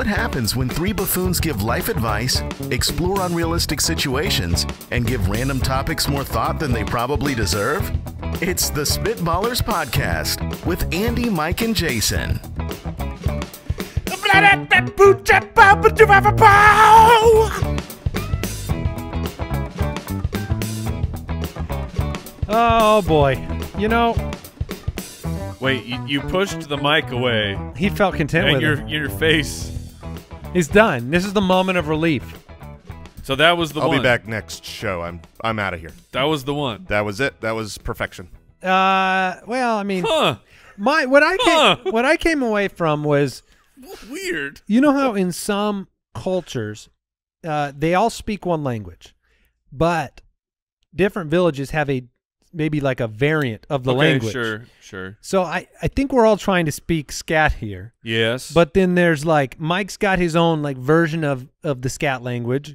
What happens when three buffoons give life advice, explore unrealistic situations, and give random topics more thought than they probably deserve? It's the Spitballers Podcast with Andy, Mike, and Jason. Oh boy, you know... Wait, you pushed the mic away. He felt content with it. And your face. He's done. This is the moment of relief. So that was the one. I'll be back next show. I'm out of here. That was the one. That was it. That was perfection. Well, I mean, what I came away from was weird. You know how in some cultures, they all speak one language, but different villages have a maybe like a variant of the language. Sure, sure. So I think we're all trying to speak scat here. Yes. But then there's like, Mike's got his own like version of the scat language.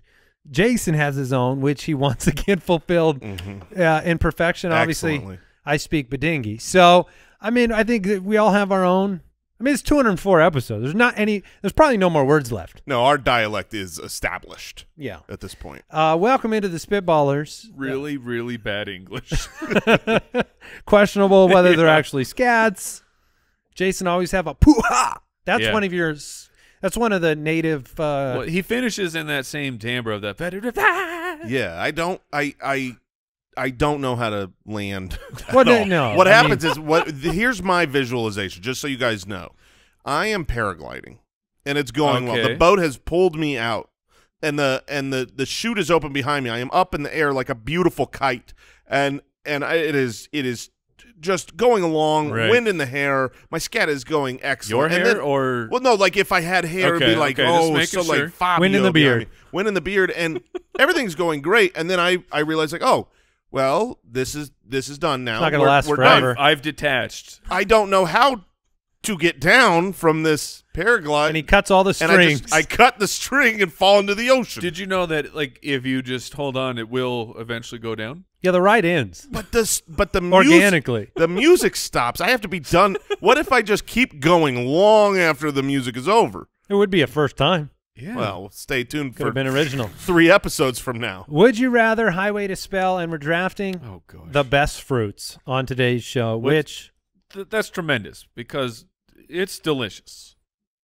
Jason has his own, which he once again fulfilled in perfection. Excellently. Obviously, I speak Badingi. So, I mean, I think that we all have our own. I mean, it's 204 episodes. There's probably no more words left. No, our dialect is established. Yeah. At this point. Welcome into the Spitballers. Really bad English. Questionable whether they're actually scats. Jason always have a poo-ha. That's one of yours. That's one of the native. Well, he finishes in that same timbre of that. Yeah, I don't know how to land. Here's my visualization, just so you guys know. I am paragliding, and it's going well. The boat has pulled me out, and the chute is open behind me. I am up in the air like a beautiful kite, and it is just going along, wind in the hair. My scat is going excellent. Your hair or well, no, like if I had hair, it'd be like like Fabio, wind in the beard, and everything's going great. And then I realize like well, this is done now. It's not gonna last forever. I've detached. I don't know how to get down from this paraglide. And he cuts all the strings. I cut the string and fall into the ocean. Did you know that like if you just hold on, it will eventually go down? Yeah, the ride ends. But the organically the music stops. I have to be done. What if I just keep going long after the music is over? It would be a first time. Yeah. Well, stay tuned for three episodes from now. Would you rather Highway to Spell, and we're drafting the best fruits on today's show, that's tremendous because it's delicious.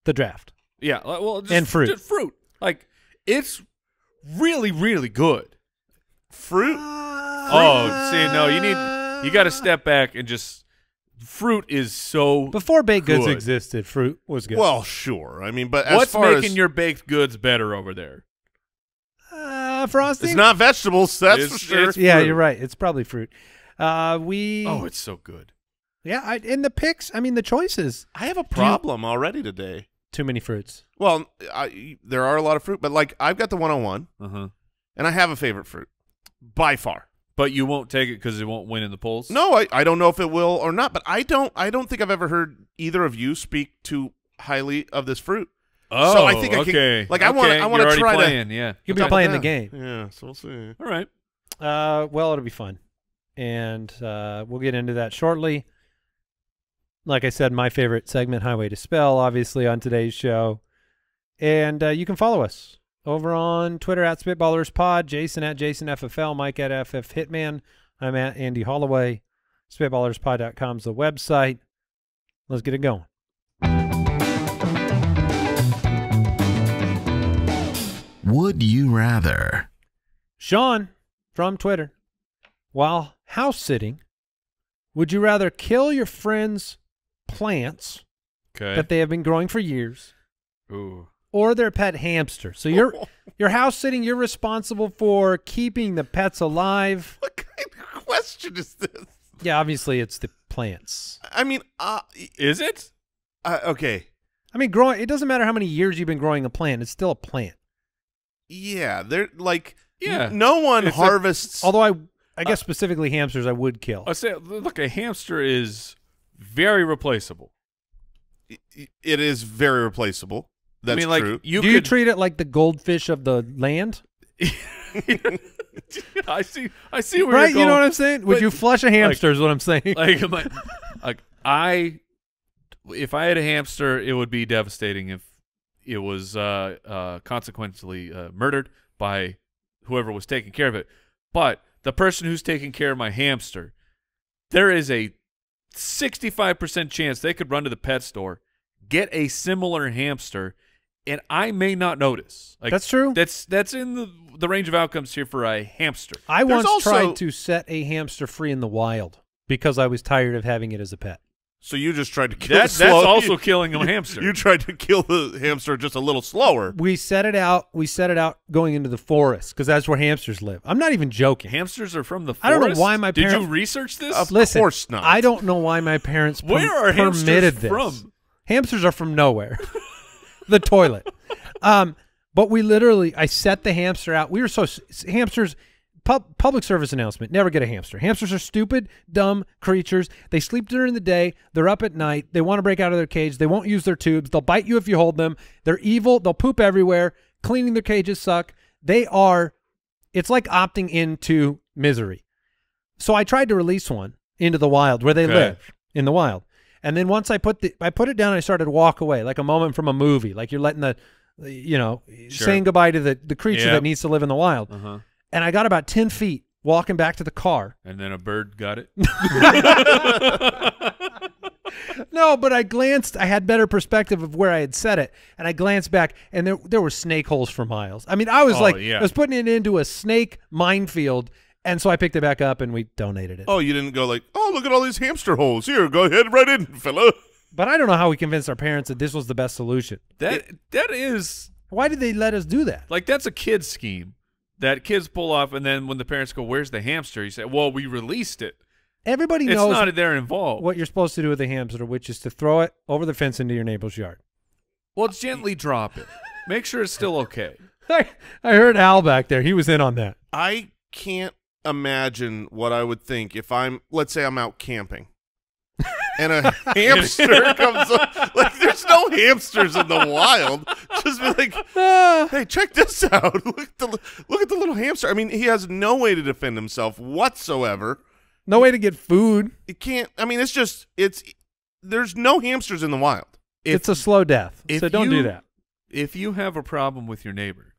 The draft. Yeah. Well, just, and fruit. Just fruit. Like, it's really, really good. Fruit? See, no, you got to step back and just. Fruit is so before baked goods existed, fruit was good. Well, sure. I mean, but as far as your baked goods better over there? Frosting. It's not vegetables. That's for sure. Yeah, you're right. It's probably fruit. Oh, it's so good. Yeah, in the picks. I mean, the choices. I have a problem already today. Too many fruits. Well, there are a lot of fruit, but like I've got the 101, and I have a favorite fruit by far. But you won't take it because it won't win in the polls? No, I don't know if it will or not, but I don't think I've ever heard either of you speak too highly of this fruit. Oh, so I think I can, like, I want to try playing, to... Yeah. You'll be playing the game. Yeah, so we'll see. All right. Well, it'll be fun. And we'll get into that shortly. Like I said, my favorite segment, Highway to Spell, obviously, on today's show. And you can follow us over on Twitter at SpitballersPod, Jason at JasonFFL, Mike at FFHitman. I'm at Andy Holloway. SpitballersPod.com is the website. Let's get it going. Would you rather? Sean from Twitter. While house sitting, would you rather kill your friend's plants that they have been growing for years? Ooh. Or their pet hamster. So you're house sitting. You're responsible for keeping the pets alive. What kind of question is this? Yeah, obviously it's the plants. I mean, is it? Okay. I mean, growing. It doesn't matter how many years you've been growing a plant. It's still a plant. Yeah, they're like. Yeah. No one harvests. Although I guess specifically hamsters, I would kill. I say, look, a hamster is very replaceable. It is very replaceable. That's true. Do you treat it like the goldfish of the land? I see where you're going. You know what I'm saying? Would you flush a hamster is what I'm saying. If I had a hamster, it would be devastating if it was consequently murdered by whoever was taking care of it. But the person who's taking care of my hamster, there is a 65% chance they could run to the pet store, get a similar hamster, and I may not notice. Like, that's true. That's in the range of outcomes here for a hamster. I once tried to set a hamster free in the wild because I was tired of having it as a pet. So you just tried to kill it slow. That's also killing a hamster. You tried to kill the hamster just a little slower. We set it out. We set it out going into the forest because that's where hamsters live. I'm not even joking. Hamsters are from the forest? I don't know why my parents... Did you research this? Listen, of course not. I don't know why my parents permitted this. Where are hamsters from? Hamsters are from nowhere. The toilet. But we literally... I set the hamster out. We were so... Hamsters... Public service announcement: never get a hamster. Hamsters are stupid, dumb creatures. They sleep during the day. They're up at night. They want to break out of their cage. They won't use their tubes. They'll bite you if you hold them. They're evil. They'll poop everywhere. Cleaning their cages suck. They are, it's like opting into misery. So I tried to release one into the wild where they live in the wild. And then once I put it down, and I started to walk away like a moment from a movie. Like you're letting the, you know, saying goodbye to the creature that needs to live in the wild. Uh-huh. And I got about 10 feet walking back to the car. And then a bird got it? No, but I glanced. I had better perspective of where I had set it. And I glanced back, and there were snake holes for miles. I mean, I was I was putting it into a snake minefield. And so I picked it back up, and we donated it. Oh, you didn't go like, oh, look at all these hamster holes. Here, go ahead, right in, fella. But I don't know how we convinced our parents that this was the best solution. That is. Why did they let us do that? Like, that's a kid's scheme that kids pull off, and then when the parents go, where's the hamster? You say, well, we released it. Everybody knows it's not there involved. What you're supposed to do with a hamster, which is to throw it over the fence into your neighbor's yard. Well, gently drop it. Make sure it's still okay. I heard Al back there. He was in on that. I can't imagine what I would think if I'm, let's say I'm out camping, and a hamster comes up. Like, there's no hamsters in the wild. Just be like, hey, check this out. Look at the little hamster. I mean, he has no way to defend himself whatsoever. No way to get food. It can't. I mean, it's just, it's, there's no hamsters in the wild. It's a slow death, so don't do that. If you have a problem with your neighbor,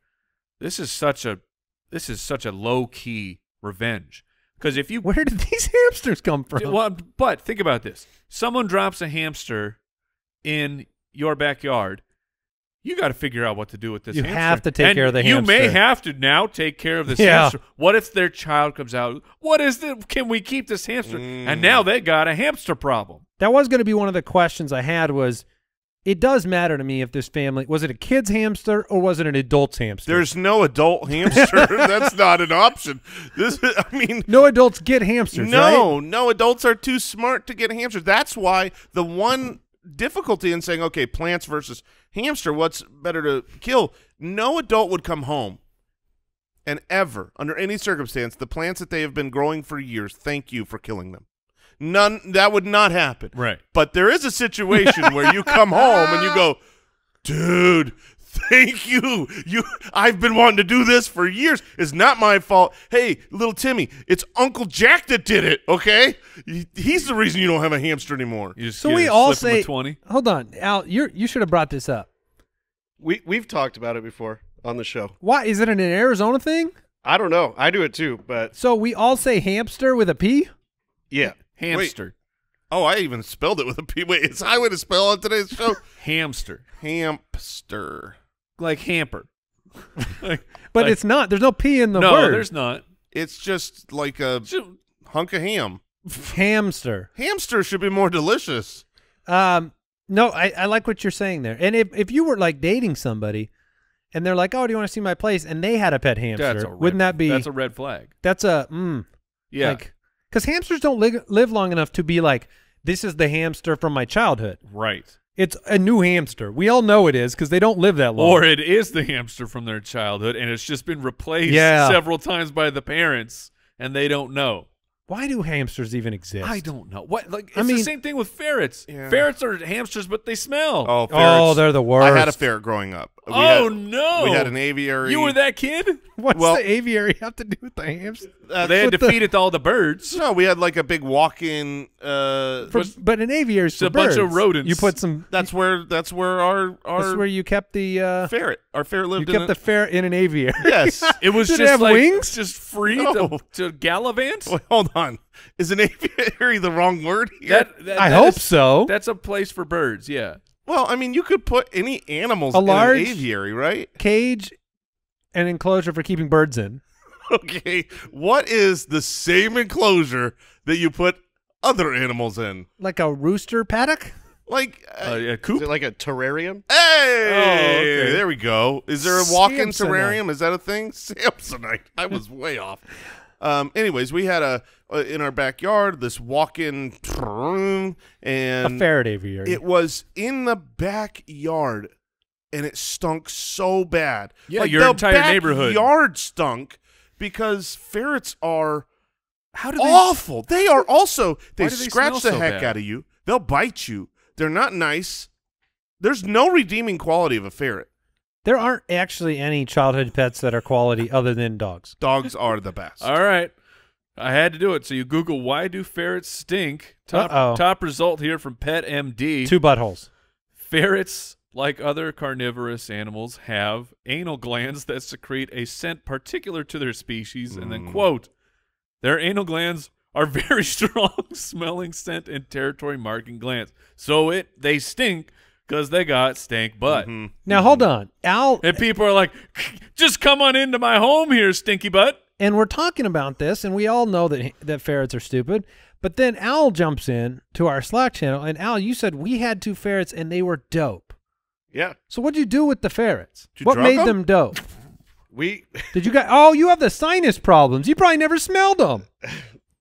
this is such a low-key revenge. Because if you, where did these hamsters come from? Well, but think about this: someone drops a hamster in your backyard. You got to figure out what to do with this. You have to take care of the hamster. You may have to now take care of this hamster. What if their child comes out? What is this? Can we keep this hamster? And now they got a hamster problem. That was going to be one of the questions I had. Was it does matter to me if this family, was it a kid's hamster or was it an adult's hamster? There's no adult hamster. That's not an option. I mean, no adults get hamsters. No, right? No adults are too smart to get hamsters. That's why the one difficulty in saying, okay, plants versus hamster, what's better to kill? No adult would come home and ever, under any circumstance, the plants that they have been growing for years, thank you for killing them. None, that would not happen. Right. But there is a situation where you come home and you go, dude, thank you. I've been wanting to do this for years. It's not my fault. Hey, little Timmy, it's Uncle Jack that did it, okay? He's the reason you don't have a hamster anymore. So we all say, 20. Hold on, Al, you should have brought this up. We've talked about it before on the show. Why? Is it an Arizona thing? I don't know. I do it too, but. So we all say hamster with a P? Yeah. Hamster. Wait. Oh, I even spelled it with a P. Wait, it's Highway to Spell on today's show. Hamster. Hamster. Like hamper. But it's not. There's no P in the word. No, there's not. It's just like a hunk of ham. Hamster. Hamster should be more delicious. No, I like what you're saying there. And if you were like dating somebody and they're like, oh, do you want to see my place? And they had a pet hamster. Wouldn't that be? That's a red flag. That's a, yeah. Like, because hamsters don't live long enough to be like, this is the hamster from my childhood. Right. It's a new hamster. We all know it is because they don't live that long. Or it is the hamster from their childhood, and it's just been replaced several times by the parents, and they don't know. Why do hamsters even exist? I don't know. What? Like, it's the same thing with ferrets. Yeah. Ferrets are hamsters, but they smell. Oh, ferrets. Oh, they're the worst. I had a ferret growing up. We had an aviary. You were that kid? What's the aviary have to do with the hamsters? They had to feed it to all the birds. No, we had like a big walk-in. But an aviary is for birds. It's a bunch of rodents. You put some. That's where that's where you kept the ferret. Our ferret lived. You kept the ferret in an aviary. Yes, it was just wings, just free to gallivant. Wait, hold on, is an aviary the wrong word here? I hope so. That's a place for birds. Yeah. Well, I mean, you could put any animals in an aviary, right? Cage, an enclosure for keeping birds in. Okay. What is the same enclosure that you put other animals in? Like a rooster paddock? Like a coop? Is it like a terrarium? Hey! Oh, okay. There we go. Is there a walk-in terrarium? Is that a thing? Samsonite. I was way off. Anyways, we had in our backyard this walk-in and a ferret aviary. It was in the backyard, and it stunk so bad. Yeah, like your entire neighborhood. The backyard stunk because ferrets are awful. They are also they scratch the heck out of you. They'll bite you. They're not nice. There's no redeeming quality of a ferret. There aren't actually any childhood pets that are quality other than dogs. Dogs are the best. All right. I had to do it. So you Google, why do ferrets stink? Top result here from PetMD. Two buttholes. Ferrets, like other carnivorous animals, have anal glands that secrete a scent particular to their species. And then, quote, their anal glands are very strong smelling scent and territory marking glands. So they stink. Because they got stank butt. Now, hold on. And people are like, just come on into my home here, stinky butt. And we're talking about this, and we all know that ferrets are stupid. But then Al jumps in to our Slack channel, and Al, you said we had two ferrets, and they were dope. Yeah. So what did you do with the ferrets? What made them dope? Did you guys? Oh, you have the sinus problems. You probably never smelled them.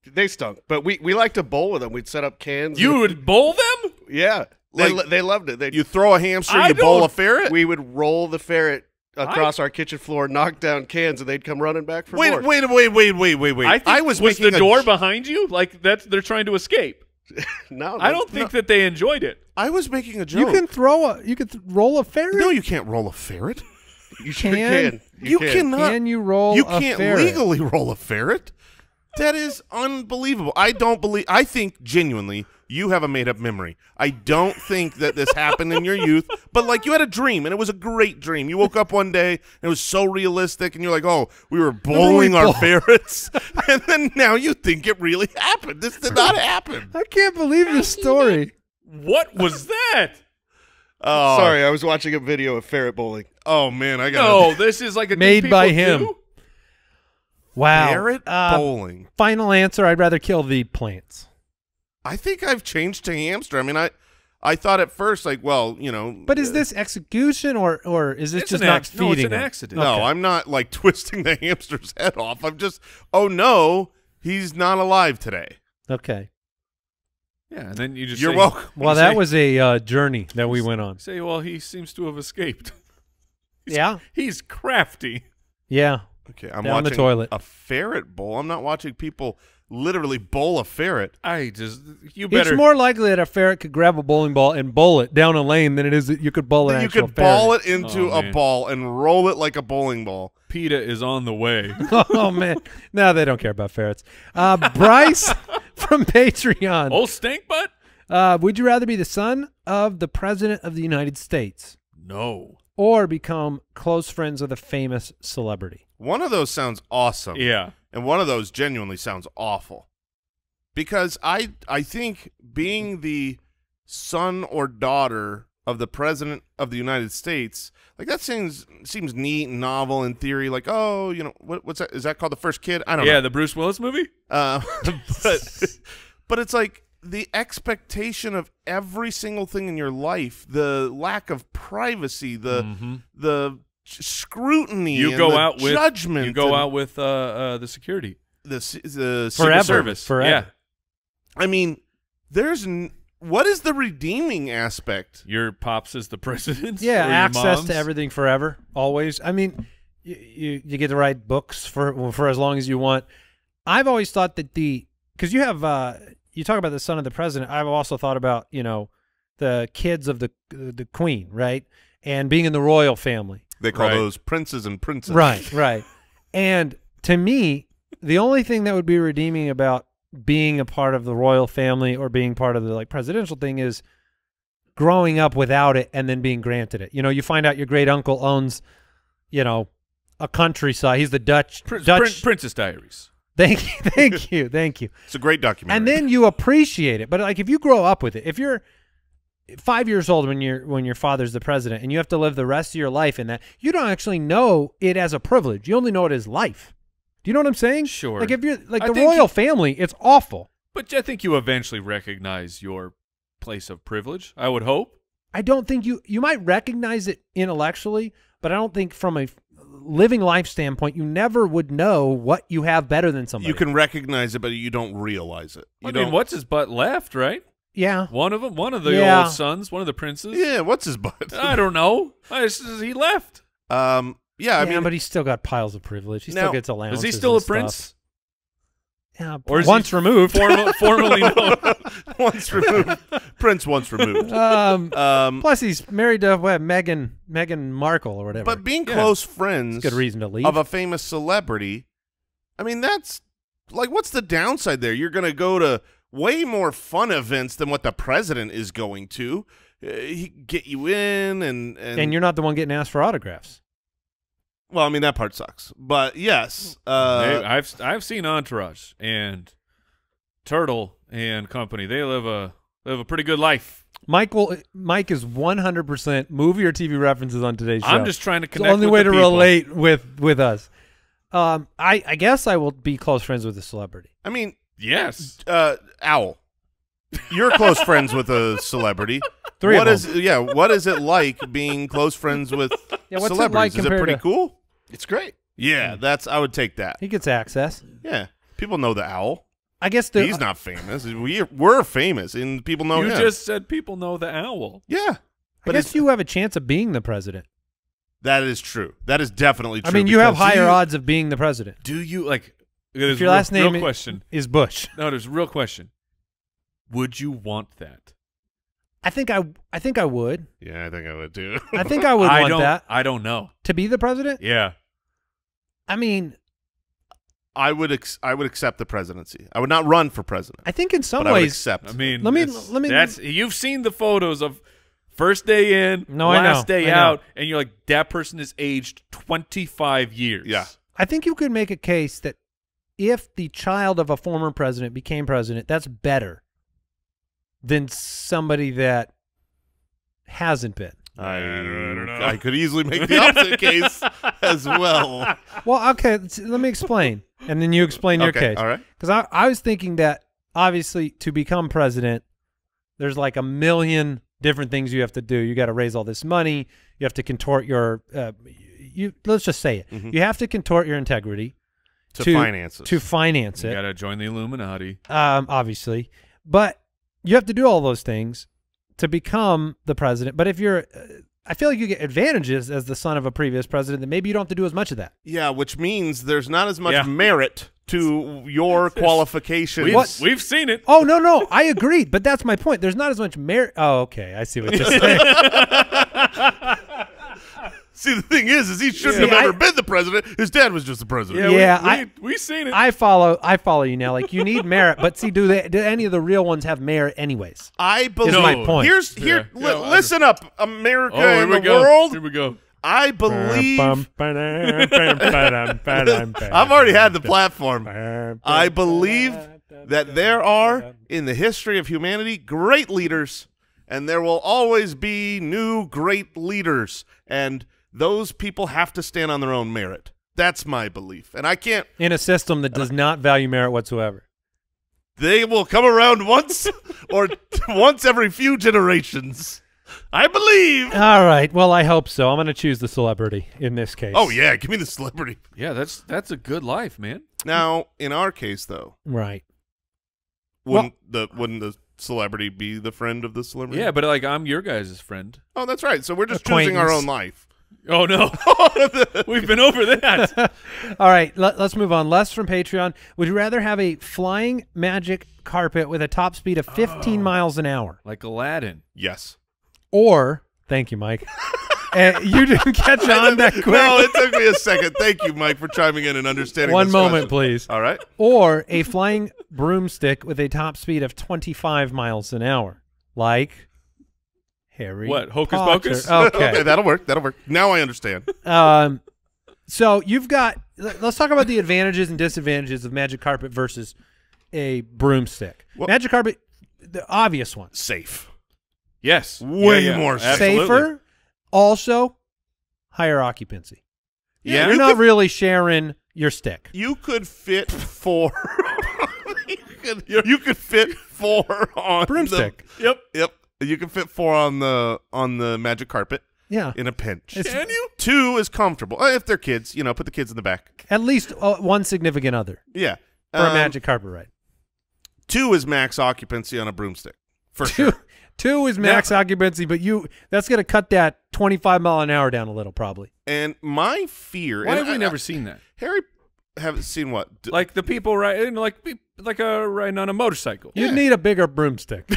They stunk. But we liked to bowl with them. We'd set up cans. You would bowl them? Yeah. They loved it. You throw a hamster, you bowl a ferret? We would roll the ferret across our kitchen floor, knock down cans, and they'd come running back for more. Wait. Was the door behind you? Like, they're trying to escape. No. I don't think that they enjoyed it. I was making a joke. You can roll a ferret? No, you can't roll a ferret. You sure can. You can't legally roll a ferret. That is unbelievable. I think genuinely you have a made-up memory. I don't think that this happened in your youth, but like you had a dream, and it was a great dream. You woke up one day, and it was so realistic, and you're like, oh, we were bowling our ferrets, and then now you think it really happened. This did not happen. I can't believe this story. What was that? Sorry, I was watching a video of ferret bowling. Oh, man. This is like a made by him. Do? Wow. Ferret bowling. Final answer, I'd rather kill the plants. I think I've changed to hamster. I mean, I thought at first, like, well, you know. But is this execution or is this just not feeding? No, it's an accident. Okay. No, I'm not, like, twisting the hamster's head off. I'm just, oh, no, he's not alive today. Okay. Yeah, and then you just You're welcome. Well, that was a journey that we went on. Say, well, he seems to have escaped. He's crafty. Yeah. Okay, I'm watching the toilet. A ferret bowl. I'm not watching people literally bowl a ferret. It's more likely that a ferret could grab a bowling ball and bowl it down a lane than it is that you could bowl an actual ferret. You could ball it into a ball and roll it like a bowling ball. PETA is on the way. Oh, man. No, they don't care about ferrets. Bryce from Patreon. Old stink butt? Would you rather be the son of the President of the United States? No. Or become close friends with a famous celebrity? One of those sounds awesome. Yeah. And one of those genuinely sounds awful. Because I think being the son or daughter of the President of the United States, like that seems neat and novel in theory. Like, oh, you know, what's that? Is that called The First Kid? I don't know. Yeah, the Bruce Willis movie? But it's like the expectation of every single thing in your life, the lack of privacy, the scrutiny. You go out with the security. The Secret Service. Forever. Yeah. I mean, what is the redeeming aspect? Your pops is the president. Yeah, access to everything forever, always. I mean, you get to write books for as long as you want. I've always thought that because you have you talk about the son of the president. I've also thought about the kids of the queen, right? and being in the royal family. They call those princes and princesses. Right, right. And to me, the only thing that would be redeeming about being a part of the royal family or being part of the like presidential thing is growing up without it and then being granted it. You know, you find out your great uncle owns, you know, a countryside. He's the Princess Diaries. Thank you. It's a great documentary. And then you appreciate it. But like, if you grow up with it, if you're 5 years old when your father's the president and you have to live the rest of your life in that, you don't actually know it as a privilege. You only know it as life. Do you know what I'm saying? Sure. Like if you're like the royal family, it's awful. But I think you eventually recognize your place of privilege. I would hope. I don't think you might recognize it intellectually, but I don't think from a living life standpoint, you never would know what you have better than somebody. You can recognize it, but you don't realize it. You I mean, what's his butt left, right? Yeah. One of them, one of the old sons, one of the princes. Yeah, what's his butt? I don't know. He left. Yeah, I mean, but he's still got piles of privilege. He still gets allowances. Is he still a prince? Yeah, or once removed, formally known. Once removed, prince. Once removed. Plus, he's married to Meghan Markle or whatever. But being close friends, it's a good reason to leave, of a famous celebrity. I mean, that's like, what's the downside there? You're going to go to way more fun events than what the president is going to. He get you in, and you're not the one getting asked for autographs. Well, I mean, that part sucks, but yes, I've seen Entourage and Turtle and company. They live a pretty good life. Mike is 100% movie or TV references on today's show. I'm just trying to connect. It's the only way to relate with us. I guess I will be close friends with a celebrity. I mean, yes, Owl, you're close friends with a celebrity. What is it like being close friends with celebrities? Is it pretty cool? It's great. Yeah, that's. I would take that. He gets access. Yeah, people know the Owl. I guess he's not famous. We're famous, and people know him. You just said people know the Owl. Yeah, but I guess you have a chance of being the president. That is true. That is definitely true. I mean, you have higher odds of being the president. Do you like? If your last name is Bush. No, there's a real question. Would you want that? I think I would. Yeah, I think I would too. I think I would want that. I don't know. To be the president? Yeah. I mean, I would accept the presidency. I would not run for president. I think in some ways I would accept. I mean, let me that's you've seen the photos of first day in, last day out, and you're like, that person is aged 25 years. Yeah. I think you could make a case that if the child of a former president became president, that's better than somebody that hasn't been. I could easily make the opposite case as well. Well, okay, let me explain, and then you explain your case. All right. Because I was thinking that, obviously, to become president, there's like a million different things you have to do. You got to raise all this money. You have to contort your let's just say it. Mm-hmm. You have to contort your integrity. To finance it. To finance it. You got to join the Illuminati. Obviously. But you have to do all those things to become the president. But if you're, I feel like you get advantages as the son of a previous president that maybe you don't have to do as much of that. Yeah, which means there's not as much merit to your qualifications. We've seen it. Oh, no, no. I agree. But that's my point. There's not as much merit. Oh, okay. I see what you're saying. See, the thing is he shouldn't have ever been the president. His dad was just the president. Yeah, we've seen it. I follow you now. Like, you need merit, but see, do any of the real ones have merit anyways? I believe. Is my point. Listen up, America and the world. Here we go. I believe. I've already had the platform. I believe that there are, in the history of humanity, great leaders, and there will always be new great leaders, and those people have to stand on their own merit. That's my belief. And I can't... In a system that does not value merit whatsoever. They will come around once or once every few generations. I believe. All right. Well, I hope so. I'm going to choose the celebrity in this case. Oh, yeah. Give me the celebrity. Yeah, that's a good life, man. Now, in our case, though... Right. Wouldn't the celebrity be the friend of the celebrity? Yeah, but like, I'm your guys' friend. Oh, that's right. So we're just choosing our own life. Oh, no. We've been over that. All right. Let's move on. Les from Patreon. Would you rather have a flying magic carpet with a top speed of 15 miles an hour? Like Aladdin. Yes. Or, thank you, Mike. And you didn't catch on that quick. No, it took me a second. Thank you, Mike, for chiming in and understanding this question. Please. All right. Or a flying broomstick with a top speed of 25 miles an hour, like Harry Potter. What? Hocus Pocus? Okay. Okay, that'll work. That'll work. Now I understand. So you've got – let's talk about the advantages and disadvantages of magic carpet versus a broomstick. Well, magic carpet, the obvious one. Safe. Yes. Way more safe. Safer. Also, higher occupancy. Yeah, you're not really sharing your stick. You could fit four. you could fit four on broomstick. Yep, yep. You can fit four on the magic carpet. Yeah, in a pinch. Can you? Two is comfortable if they're kids. You know, put the kids in the back. At least one significant other. Yeah, for a magic carpet ride. Two is max occupancy on a broomstick for sure. Two is max occupancy, but that's going to cut that 25-mile-an-hour down a little, probably. And my fear. Why have we never seen that? Harry, haven't seen what? Like the people riding, like a riding on a motorcycle. You'd need a bigger broomstick,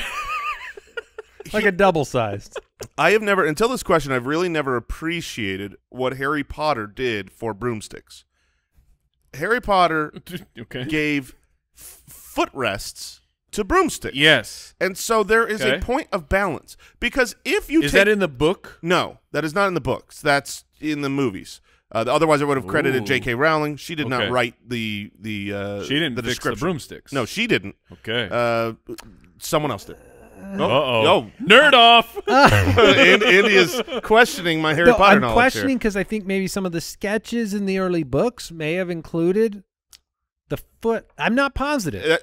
like a double-sized. I have never, until this question, I've really never appreciated what Harry Potter did for broomsticks. Harry Potter gave footrests to broomsticks. Yes. And so there is a point of balance. Because if you take that in the book? No, that is not in the books. That's in the movies. Otherwise, I would have credited J.K. Rowling. She did not write the she didn't fix the broomsticks. No, she didn't. Okay. Someone else did. Uh-oh. Nerd off. Andy is questioning my Harry Potter knowledge. I'm questioning because I think maybe some of the sketches in the early books may have included the foot. I'm not positive.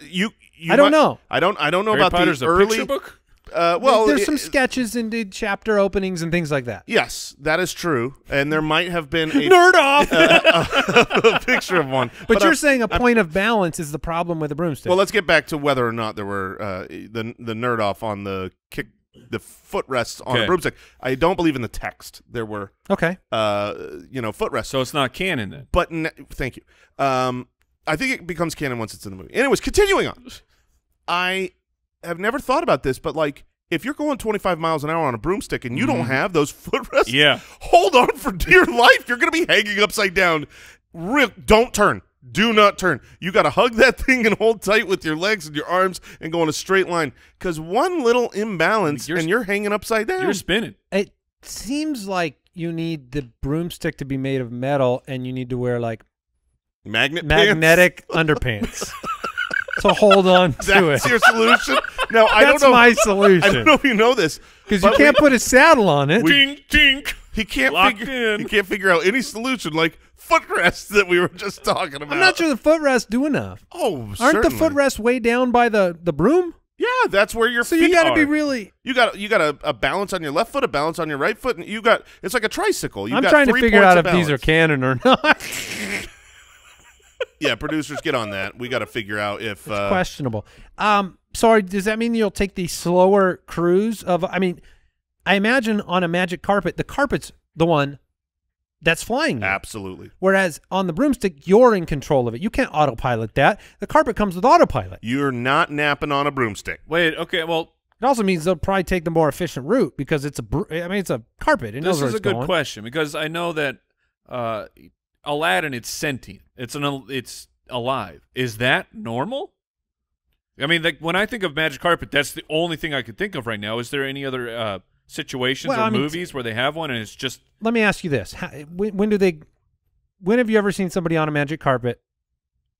I don't know. I don't know about the early book. Well, there's some sketches and chapter openings and things like that. Yes, that is true. And there might have been a nerd off a picture of one. But you're saying a point of balance is the problem with the broomstick. Well, let's get back to whether or not there were the nerd off on the footrests on a broomstick. I don't believe in the text there were footrests. So it's not canon then. But thank you. I think it becomes canon once it's in the movie. Anyways, continuing on. I have never thought about this, but like if you're going 25 miles an hour on a broomstick and you don't have those footrests, hold on for dear life. You're going to be hanging upside down. Don't turn. Do not turn. You got to hug that thing and hold tight with your legs and your arms and go in a straight line because one little imbalance and you're hanging upside down. You're spinning. It seems like you need the broomstick to be made of metal and you need to wear like magnetic underpants to hold on to That's your solution? Now, that's my solution. I don't know if you know this. Because you can't put a saddle on it. Tink, tink. He can't figure out any solution like footrests that we were just talking about. I'm not sure the footrests do enough. Oh, certainly. Aren't the footrests way down by the broom? Yeah, that's where your feet are. So you got to be really. You got a balance on your left foot, a balance on your right foot, and you got it's like a tricycle. I'm trying to figure out if these are canon or not. Yeah, producers, get on that. We got to figure out if it's questionable. Sorry, does that mean you'll take the slower cruise of? I mean, I imagine on a magic carpet, the carpet's the one that's flying. Absolutely. Whereas on the broomstick, you're in control of it. You can't autopilot that. The carpet comes with autopilot. You're not napping on a broomstick. Wait. Okay. Well, it also means they'll probably take the more efficient route because it's it's a carpet. It knows where it's going. This is a good question because I know that. Aladdin, it's sentient. It's alive. Is that normal? I mean, like when I think of magic carpet, that's the only thing I could think of right now. Is there any other situations movies where they have one and it's just? Let me ask you this: When have you ever seen somebody on a magic carpet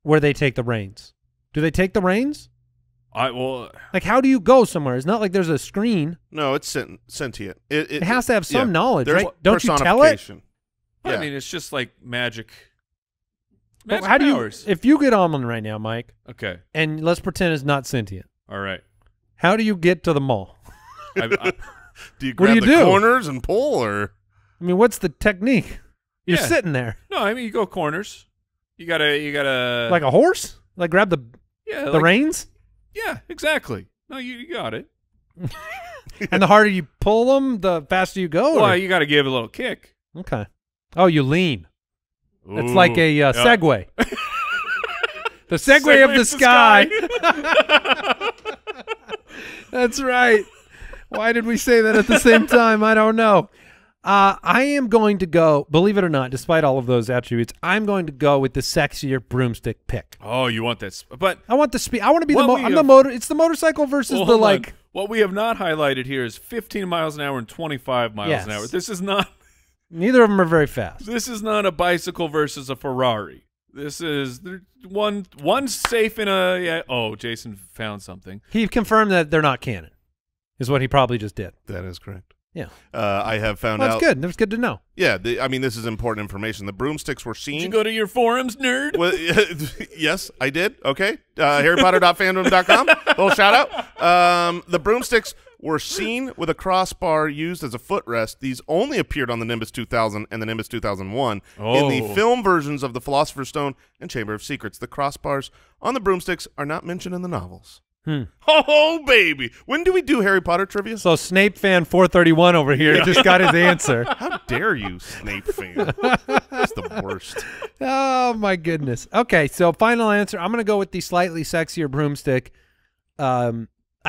where they take the reins? Do they take the reins? Like, how do you go somewhere? It's not like there's a screen. No, it's sentient. It has to have some knowledge, right? Don't you tell it? Yeah. I mean, it's just like magic powers. If you get on one right now, Mike, and let's pretend it's not sentient. All right. How do you get to the mall? Do you grab the corners and pull? I mean, what's the technique? You're sitting there. No, I mean, you go corners. You gotta like a horse? Like grab the reins? Yeah, exactly. No, you got it. And the harder you pull them, the faster you go? Well, you got to give it a little kick. Okay. Oh, you lean. Ooh, it's like a Segway. The Segway of the sky. That's right. Why did we say that at the same time? I don't know. I am going to go, believe it or not, despite all of those attributes, I'm going to go with the sexier broomstick pick. Oh, you want this? But I want the speed. I want to be the, it's the motorcycle versus the like. What we have not highlighted here is 15 miles an hour and 25 miles an hour. This is not. Neither of them are very fast. This is not a bicycle versus a Ferrari. This is one safe in a. Yeah, oh, Jason found something. He confirmed that they're not canon, is what he probably just did. That is correct. Yeah, I have found out. That's good. That was good to know. Yeah, I mean, this is important information. The broomsticks were seen. Did you go to your forums, nerd? Well, yes, I did. Okay, HarryPotter.Fandom.com. Little shout out. The broomsticks were seen with a crossbar used as a footrest. These only appeared on the Nimbus 2000 and the Nimbus 2001. Oh. In the film versions of the Philosopher's Stone and Chamber of Secrets, the crossbars on the broomsticks are not mentioned in the novels. Hmm. Oh, baby. When do we do Harry Potter trivia? So Snape fan 431 over here just got his answer. How dare you, Snape fan? That's the worst. Oh, my goodness. Okay, so final answer. I'm going to go with the slightly sexier broomstick. I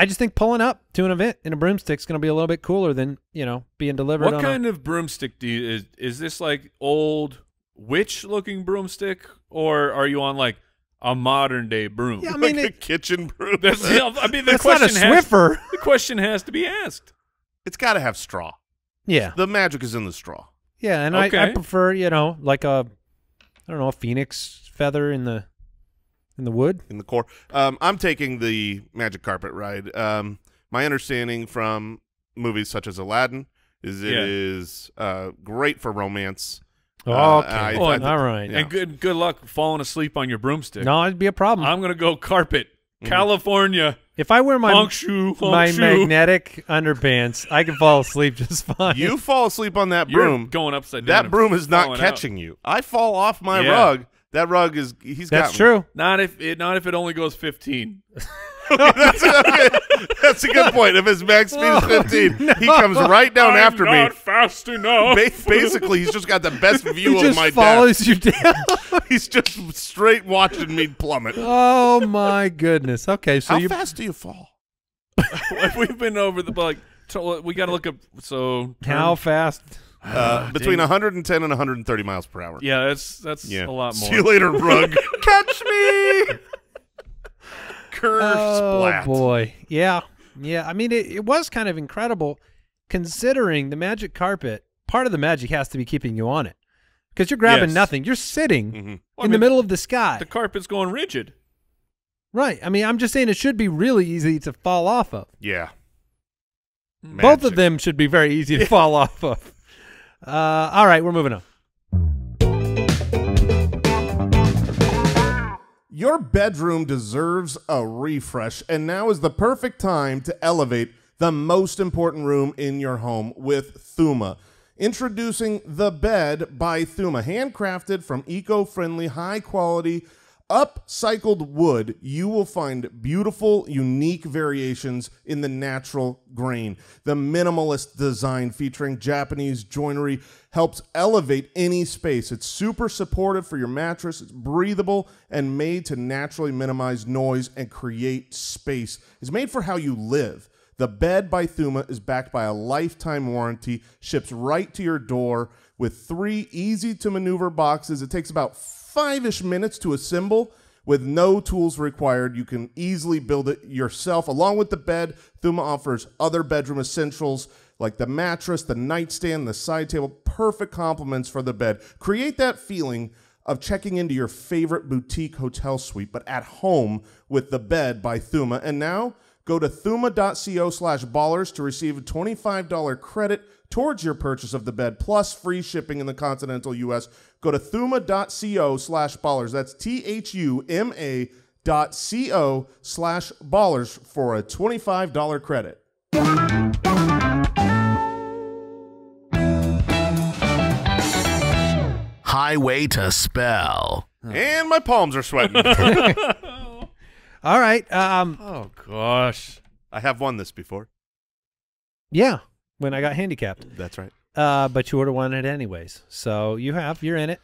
just think pulling up to an event in a broomstick is going to be a little bit cooler than, you know, being delivered on. What kind of broomstick do you, is this like old witch-looking broomstick, or are you on like a modern day broom? Yeah, I mean, like a kitchen broom. That's, I mean, the question has Swiffer. The question has to be asked. It's got to have straw. Yeah, the magic is in the straw. Yeah, and okay. I prefer, you know, like a, I don't know, a phoenix feather in the wood in the core. I'm taking the magic carpet ride. My understanding from movies such as Aladdin is it is great for romance. Okay. All right. Yeah. And good luck falling asleep on your broomstick. No, it'd be a problem. I'm gonna go carpet, California. If I wear my my magnetic underpants, I can fall asleep just fine. You fall asleep on that broom, you're going upside down. That broom is not catching you. I fall off my rug. That rug is That's true. Not if it only goes 15. Okay, that's a good point. If his max speed is 15, he comes right down after me. Not fast enough. Basically, he's just got the best view of my death. He just follows you down. He's just straight watching me plummet. Oh my goodness. Okay, so how fast do you fall? We've been over the we got to look up. So how fast? Between 110 and 130 miles per hour. Yeah, that's a lot more. See you later, rug. Catch me. Curse splat. Oh boy, yeah. I mean, it was kind of incredible, considering the magic carpet. Part of the magic has to be keeping you on it, because you're grabbing nothing. You're sitting in the middle of the sky. The carpet's going rigid. Right. I mean, I'm just saying it should be really easy to fall off of. Yeah. Magic. Both of them should be very easy to fall off of. All right, we're moving on. Your bedroom deserves a refresh, and now is the perfect time to elevate the most important room in your home with Thuma. Introducing the bed by Thuma, handcrafted from eco-friendly, high-quality, upcycled wood, you will find beautiful, unique variations in the natural grain. The minimalist design featuring Japanese joinery helps elevate any space. It's super supportive for your mattress. It's breathable and made to naturally minimize noise and create space. It's made for how you live. The bed by Thuma is backed by a lifetime warranty, ships right to your door with 3 easy-to-maneuver boxes. It takes about 5-ish minutes to assemble with no tools required. You can easily build it yourself. Along with the bed, Thuma offers other bedroom essentials like the mattress, the nightstand, the side table. Perfect complements for the bed. Create that feeling of checking into your favorite boutique hotel suite, but at home with the bed by Thuma. And now, go to thuma.co/ballers to receive a $25 credit towards your purchase of the bed, plus free shipping in the continental U.S. Go to thuma.co/ballers. That's THUMA.co/ballers for a $25 credit. Highway to Spell. And my palms are sweating. All right. Oh, gosh. I have won this before. Yeah, when I got handicapped. That's right. But you would have won it anyways. So you have. You're in it.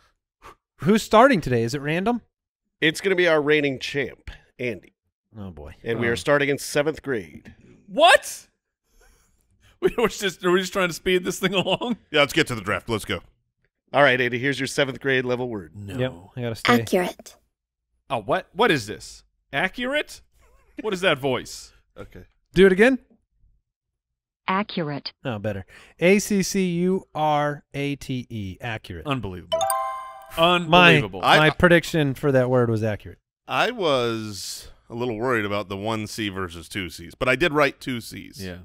Who's starting today? Is it random? It's going to be our reigning champ, Andy. Oh, boy. And we are starting in 7th grade. What? Are we just trying to speed this thing along? Yeah, let's get to the draft. Let's go. All right, Ada, here's your 7th grade level word. No. Yep, I gotta stay. Accurate. Oh, what? What is this? Accurate? What is that voice? Okay. Do it again. Accurate. Oh, better. A-C-C-U-R-A-T-E. Accurate. Unbelievable. Unbelievable. My prediction for that word was accurate. I was a little worried about the 1C versus 2Cs, but I did write 2Cs. Yeah.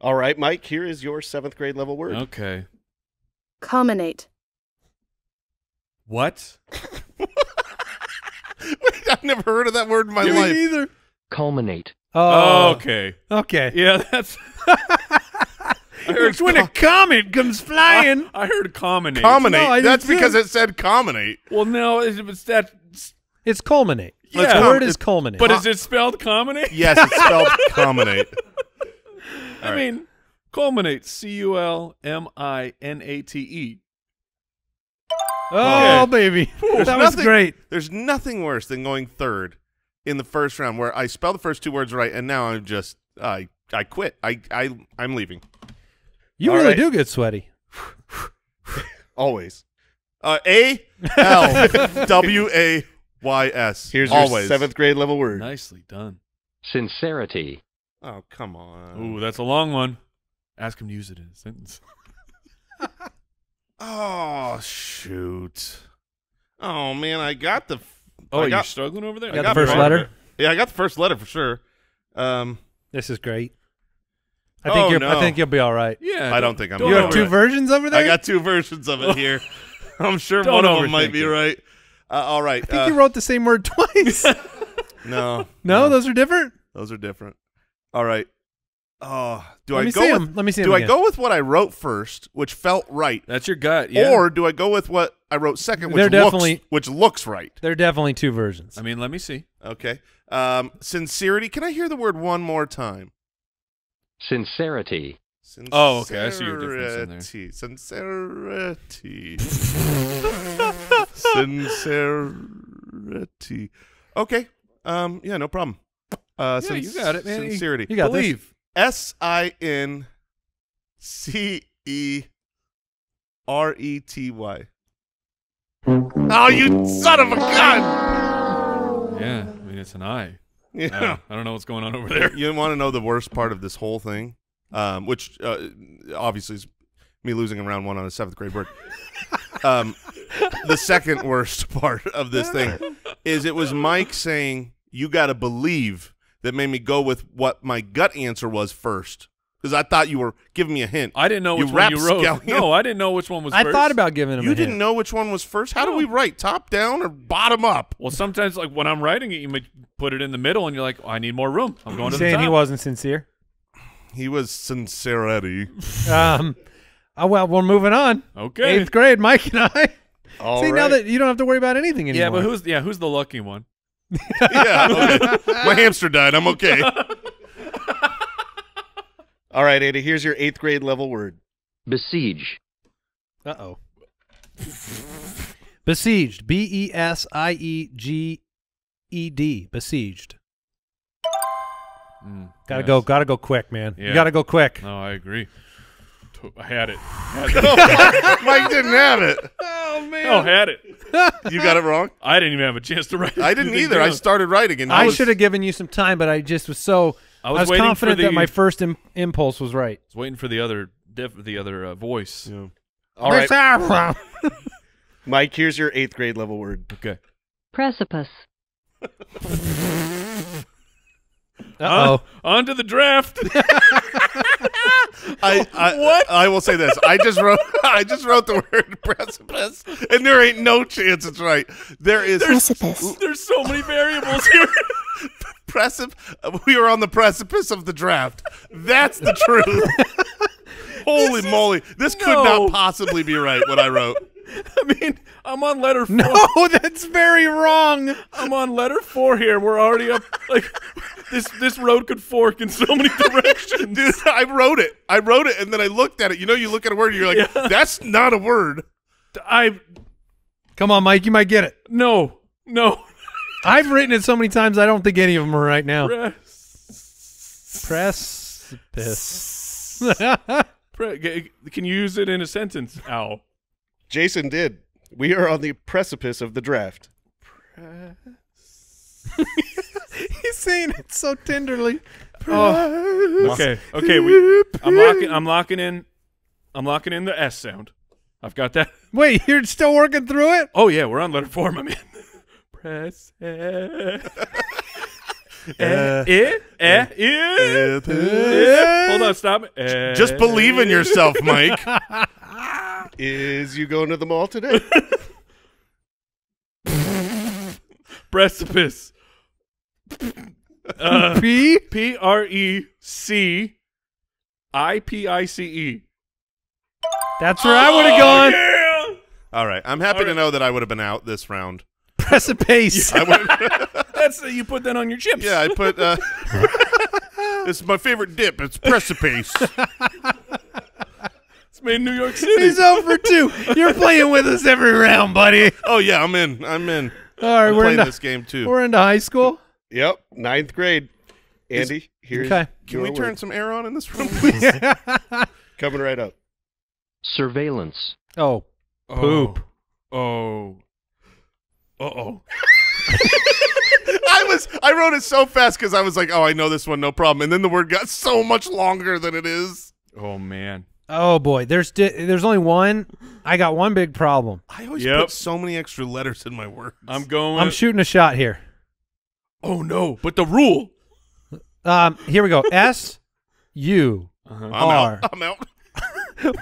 All right, Mike, here is your 7th grade level word. Okay. Comminate. What? I've never heard of that word in my life. Me either. Culminate. Oh, okay. Okay. Yeah, that's... It's when a comet comes flying. I heard comminate. Comminate. No, that's because it said comminate. Well, no, it's that... It's culminate. Yeah. The word is culminate. But is it spelled comminate? Yes, it's spelled comminate. All right. I mean, culminate. C-U-L-M-I-N-A-T-E. Oh, okay. Baby. Ooh, that was great. There's nothing worse than going third in the first round where I spell the first two words right, and now I'm just, I quit. I'm leaving. You really do get sweaty. Always. A-L-W-A-Y-S. Here's your 7th grade level word. Nicely done. Sincerity. Oh, come on. Ooh, that's a long one. Ask him to use it in a sentence. Oh, shoot. Oh, man, I got the... Oh, you're struggling over there? I got the first letter? Yeah, I got the first letter for sure. This is great. I think you'll be all right. Yeah. I don't think I'm... You have two versions over there? I got two versions of it here. I'm sure one of them might be right. All right. I think you wrote the same word twice. No. No, those are different? Those are different. All right. Oh, do I go with what I wrote first, which felt right? That's your gut, yeah. Or do I go with what I wrote second, which looks right? There are definitely two versions. I mean, let me see. Okay. Sincerity. Can I hear the word one more time? Sincerity. Sincerity. Oh, okay. I see your difference in there. Sincerity. Sincerity. Okay. Yeah, no problem. Yeah, you got it, man. Sincerity. You got Believe. This. S-I-N-C-E-R-E-T-Y. Oh, you son of a gun! Yeah, I mean, it's an I. Yeah. I don't know what's going on over there. You want to know the worst part of this whole thing? Which, obviously, is me losing in round one on a 7th grade word. The second worst part of this thing is it was Mike saying, you got to believe... That made me go with what my gut answer was first, because I thought you were giving me a hint. I didn't know which one you wrote. No, I didn't know which one was first. I thought about giving him a hint. You didn't know which one was first? How do we write, top down or bottom up? Well, sometimes like when I'm writing it, you might put it in the middle, and you're like, oh, I need more room. I'm going to the top. Saying he wasn't sincere? He was sincerity. Oh, well, we're moving on. Okay. 8th grade, Mike and I. All right. See, now that you don't have to worry about anything anymore. Yeah, but who's the lucky one? Yeah, okay. My hamster died. I'm okay. All right, Ada, here's your 8th grade level word. Besiege. Uh-oh. Besieged. B-E-S-I-E-G-E-D. Besieged. Gotta go quick, man. Yeah. You gotta go quick. No, I agree. I had it. No, Mike didn't have it. Oh, man. Oh, had it. You got it wrong? I didn't even have a chance to write it. I didn't either. I started writing. And I should have given you some time, but I just was so I was confident that my first impulse was right. I was waiting for the other voice. Yeah. All right. Mike, here's your 8th grade level word. Okay. Precipice. Uh-oh. On to the draft. I will say this. I just wrote the word precipice, and there ain't no chance it's right. There's so many variables here. Precipice. We are on the precipice of the draft. That's the truth. Holy moly. This could not possibly be right what I wrote. I mean, I'm on letter 4. No, that's very wrong. I'm on letter 4 here. We're already up. Like this road could fork in so many directions. Dude, I wrote it, and then I looked at it. You know, you look at a word, and you're like, that's not a word. Come on, Mike, you might get it. No. I've written it so many times, I don't think any of them are right now. Precipice. Can you use it in a sentence, Al? Jason did. We are on the precipice of the draft. He's saying it so tenderly. Oh. Okay, okay. I'm locking in the S sound. I've got that. Wait, you're still working through it? Oh yeah, we're on letter four, my man. Press hold on, stop. Just believe in yourself, Mike. Is you going to the mall today? Precipice. P-R-E-C-I-P-I-C-E. That's where I would have gone. Yeah. All right. I'm happy to know that I would have been out this round. Precipice. Yeah, that's you put that on your chips. Yeah, I put it's my favorite dip. It's precipice. It's made in New York City. He's 0 for 2. You're playing with us every round, buddy. Oh yeah, I'm in. I'm in. All right, we're playing this game too. We're into high school. Yep, 9th grade. Andy, here's okay. Can we turn some air on in this room, please? Coming right up. Surveillance. Oh, poop. Oh. Uh-oh. I wrote it so fast because I was like, oh, I know this one, no problem. And then the word got so much longer than it is. Oh, man. Oh, boy. There's only one. I got one big problem. I always put so many extra letters in my words. I'm shooting a shot here. Oh, no. But the rule. Here we go. S-U-R. I'm out.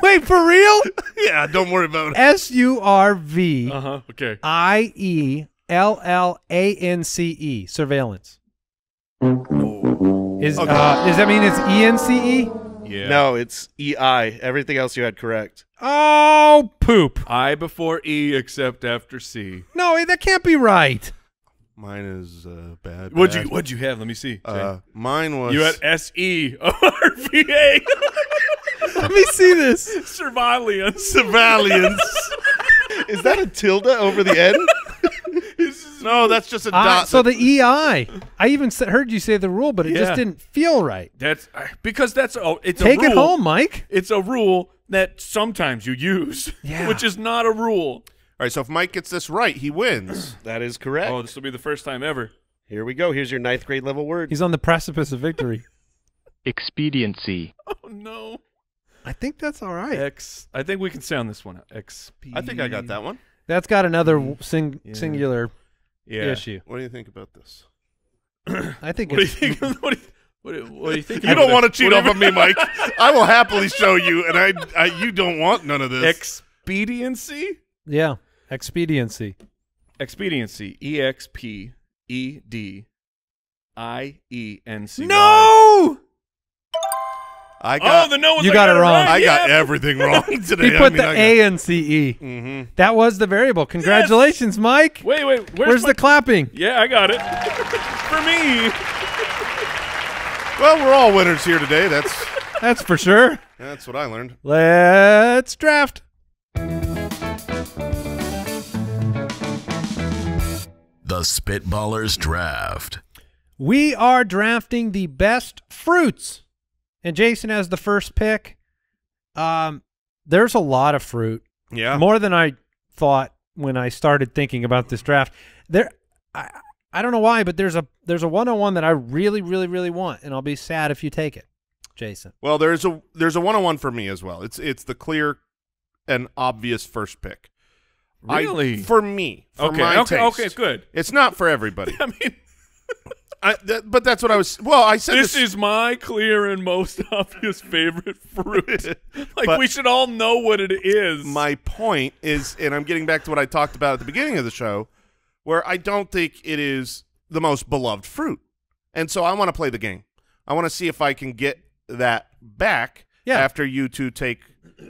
Wait, for real? Yeah, don't worry about it. S-U-R-V. Uh-huh. Okay. I-E-L-L-A-N-C-E. Surveillance. Does that mean it's E-N-C-E? Yeah. No, it's E-I. Everything else you had correct. Oh, poop. I before E except after C. No, that can't be right. Mine is bad. What'd you have? Let me see. Mine was... You had S-E-R-V-A. Let me see this. Surveillance. Is that a tilde over the end? No, that's just a dot. So the EI. I even heard you say the rule, but it just didn't feel right. That's because that's it's a rule. Take it home, Mike. It's a rule that sometimes you use, which is not a rule. All right, so if Mike gets this right, he wins. That is correct. Oh, this will be the first time ever. Here we go. Here's your 9th grade level word. He's on the precipice of victory. Expediency. Oh, no. I think that's all right. I think we can sound this one out. I think I got that one. That's got another singular issue. What do you think about this? I think it's... What do you think? You don't want to cheat off of me, Mike. I will happily show you, and you don't want none of this. Expediency? Yeah, expediency. Expediency. E-X-P-E-D-I-E-N-C-Y. No! You got it wrong. I got everything wrong today. He put the A-N-C-E. Mm-hmm. That was the variable. Congratulations, Mike. Wait. Where's the clapping? Yeah, I got it. For me. Well, we're all winners here today. That's for sure. That's what I learned. Let's draft. The Spitballers Draft. We are drafting the best fruits. And Jason has the first pick. There's a lot of fruit. Yeah. More than I thought when I started thinking about this draft. I don't know why, but there's a one-on-one that I really, really, really want, and I'll be sad if you take it, Jason. Well, there's a one-on-one for me as well. It's the clear and obvious first pick. Really? For me. For my taste. Okay, good. It's not for everybody. I mean... but that's what I was. Well, I said this is my clear and most obvious favorite fruit. Like we should all know what it is. My point is, and I'm getting back to what I talked about at the beginning of the show, where I don't think it is the most beloved fruit, and so I want to play the game. I want to see if I can get that back. Yeah. After you two take.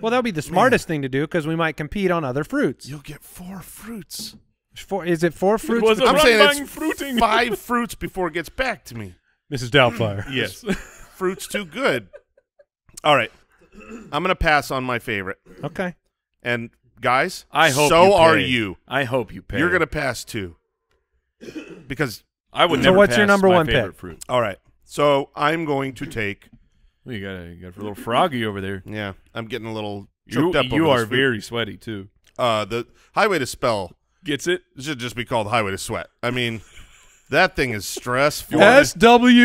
Well, that'll be the smartest thing to do because we might compete on other fruits. You'll get 4 fruits. Is it 4 fruits? I'm saying it's fruiting. 5 fruits before it gets back to me. Mrs. Doubtfire. Yes. Fruits too good. All right. I'm going to pass on my favorite. Okay. And, guys, I hope so you are you. I hope you pay. You're going to pass, too. Because I would never pass my favorite fruit. All right. So I'm going to take Well, you got a little froggy over there. Yeah, I'm getting a little choked up. You are very sweaty too. The Highway to Spell gets it. It should just be called Highway to Sweat. I mean, that thing is stressful. SWAIT.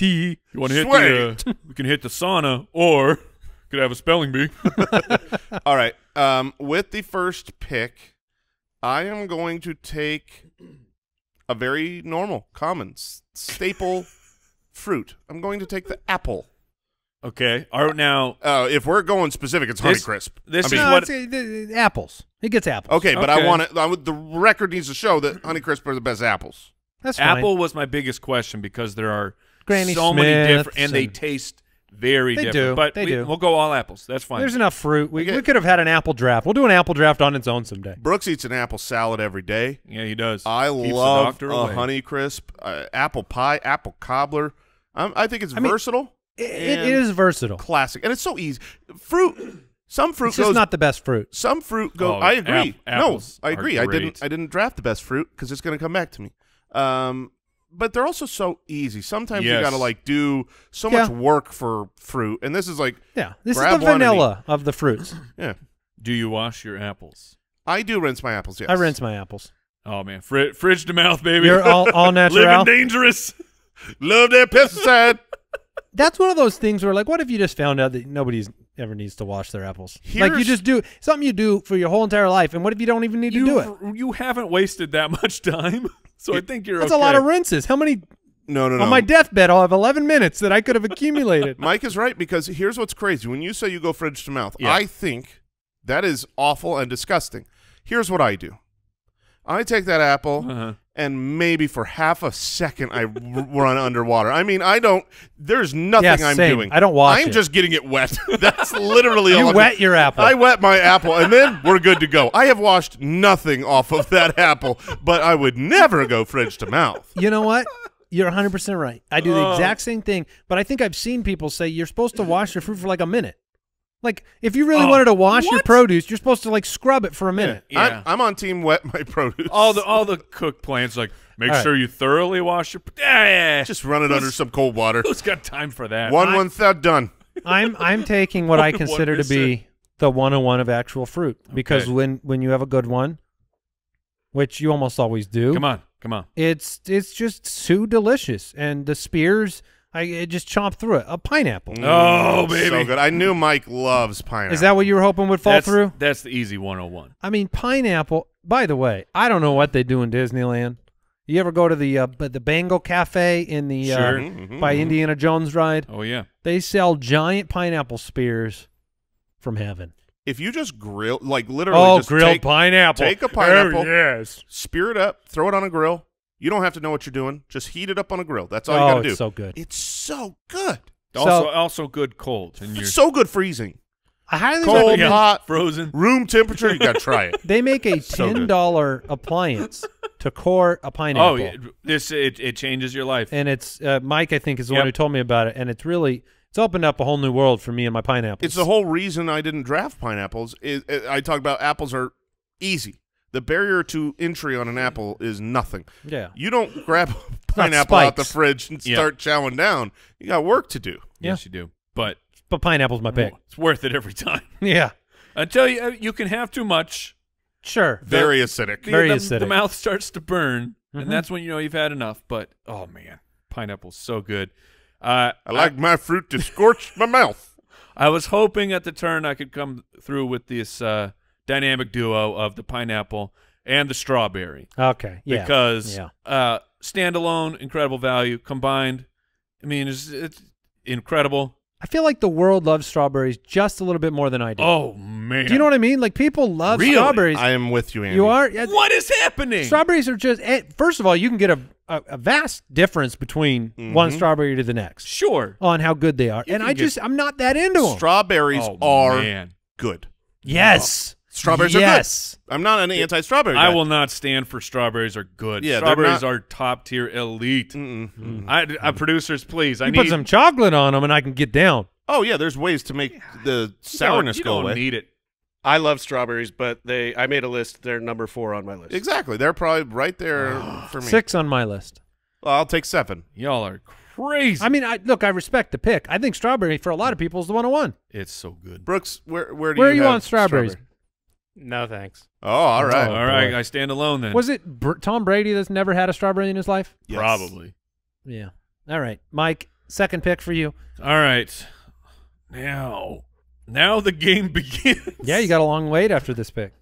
You want to hit the? We can hit the sauna, or could have a spelling bee. All right. With the first pick, I am going to take a very normal, common staple. Fruit. I'm going to take the apple. Okay. Now, if we're going specific, it's Honeycrisp. It's apples. It gets apples. Okay, but I want it. The record needs to show that Honeycrisp are the best apples. That's fine. Apple was my biggest question because there are Granny so Smiths many different, and they taste very different. But we'll go all apples. That's fine. There's enough fruit. We could have had an apple draft. We'll do an apple draft on its own someday. Brooks eats an apple salad every day. Yeah, he does. I love Honeycrisp, apple pie, apple cobbler. I think it's versatile. It is versatile. Classic. And it's so easy. Fruit. Some fruit goes. It's not the best fruit. Some fruit goes. I agree. Apples. No, I agree. I didn't draft the best fruit because it's going to come back to me. But they're also so easy. Sometimes you got to like do so much work for fruit. And this is like. Yeah. This is the vanilla of the fruits. Yeah. Do you wash your apples? I do rinse my apples, yes. I rinse my apples. Oh, man. Fridge to mouth, baby. You're all natural. Living dangerous. Love that pesticide. That's one of those things where, like, what if you just found out that nobody ever needs to wash their apples? Like, you just do something you do for your whole entire life, and what if you don't even need to do it? You haven't wasted that much time, so I think that's okay. That's a lot of rinses. How many? No. On my deathbed, I'll have 11 minutes that I could have accumulated. Mike is right, because here's what's crazy. When you say you go fridge to mouth, I think that is awful and disgusting. Here's what I do. I take that apple, and maybe for half a second I run underwater. I mean, I don't. There's nothing I'm doing. I don't wash it. I'm just getting it wet. That's literally all. You wet your apple. I wet my apple, and then we're good to go. I have washed nothing off of that apple, but I would never go fridge to mouth. You know what? You're 100% right. I do the exact same thing, but I think I've seen people say you're supposed to wash your fruit for like a minute. Like, if you really wanted to wash your produce, you're supposed to, like, scrub it for a minute. Yeah. I'm on team wet my produce. All the cook plants, like, make sure you thoroughly wash your Just run it under some cold water. Who's got time for that? Once done. I'm taking what I consider to be the 101 of actual fruit. Because when you have a good one, which you almost always do. Come on. It's just so delicious. And the spears... I just chomped through it. A pineapple. Oh, baby. So good. I knew Mike loves pineapple. Is that what you were hoping would fall through? That's the easy 101. I mean, pineapple. By the way, I don't know what they do in Disneyland. You ever go to the Bengal Cafe in the by Indiana Jones ride? Oh, yeah. They sell giant pineapple spears from heaven. If you just grill, like literally just grilled pineapple. Take a pineapple. Yes. Spear it up. Throw it on a grill. You don't have to know what you're doing. Just heat it up on a grill. That's all you got to do. It's so good. It's so good. Also good cold. It's so good freezing. Cold, hot, frozen. Room temperature, you got to try it. They make a $10 appliance to core a pineapple. Oh, it changes your life. And it's Mike, I think, is the one who told me about it. And it's really... It's opened up a whole new world for me and my pineapples. It's the whole reason I didn't draft pineapples. I talk about apples are easy. The barrier to entry on an apple is nothing. Yeah. You don't grab a pineapple out the fridge and start chowing down. You got work to do. Yeah. Yes, you do. But pineapple's my pick. It's worth it every time. Yeah. Until you can have too much. Sure. Very acidic. Very acidic. The mouth starts to burn, and that's when you know you've had enough. But, oh, man, pineapple's so good. I like my fruit to scorch my mouth. I was hoping at the turn I could come through with this dynamic duo of the pineapple and the strawberry. Okay. Yeah. Because standalone, incredible value. Combined, I mean, it's incredible. I feel like the world loves strawberries just a little bit more than I do. Oh, man. Do you know what I mean? Like, people love strawberries. I am with you, Andy. You are? What is happening? Strawberries are just, first of all, you can get a vast difference between one strawberry to the next. Sure. On how good they are. And I'm not that into them. Strawberries are good. Yes. Strawberries are good. I'm not an anti-strawberry guy. I will not stand for strawberries are good. Yeah, strawberries are top-tier elite. Producers, please. I need... put some chocolate on them and I can get down. Oh, yeah, there's ways to make the sourness go away. You don't need it. I love strawberries, but I made a list. They're number 4 on my list. Exactly. They're probably right there for me. 6 on my list. Well, I'll take 7. Y'all are crazy. I mean, look, I respect the pick. I think strawberry for a lot of people is the 101. It's so good. Brooks, where do you want strawberries? Strawberry? No, thanks. Oh, all right. Oh, all right. I stand alone then. Was it Tom Brady that's never had a strawberry in his life? Yes. Probably. Yeah. All right. Mike, second pick for you. All right. Now the game begins. Yeah, you got a long wait after this pick.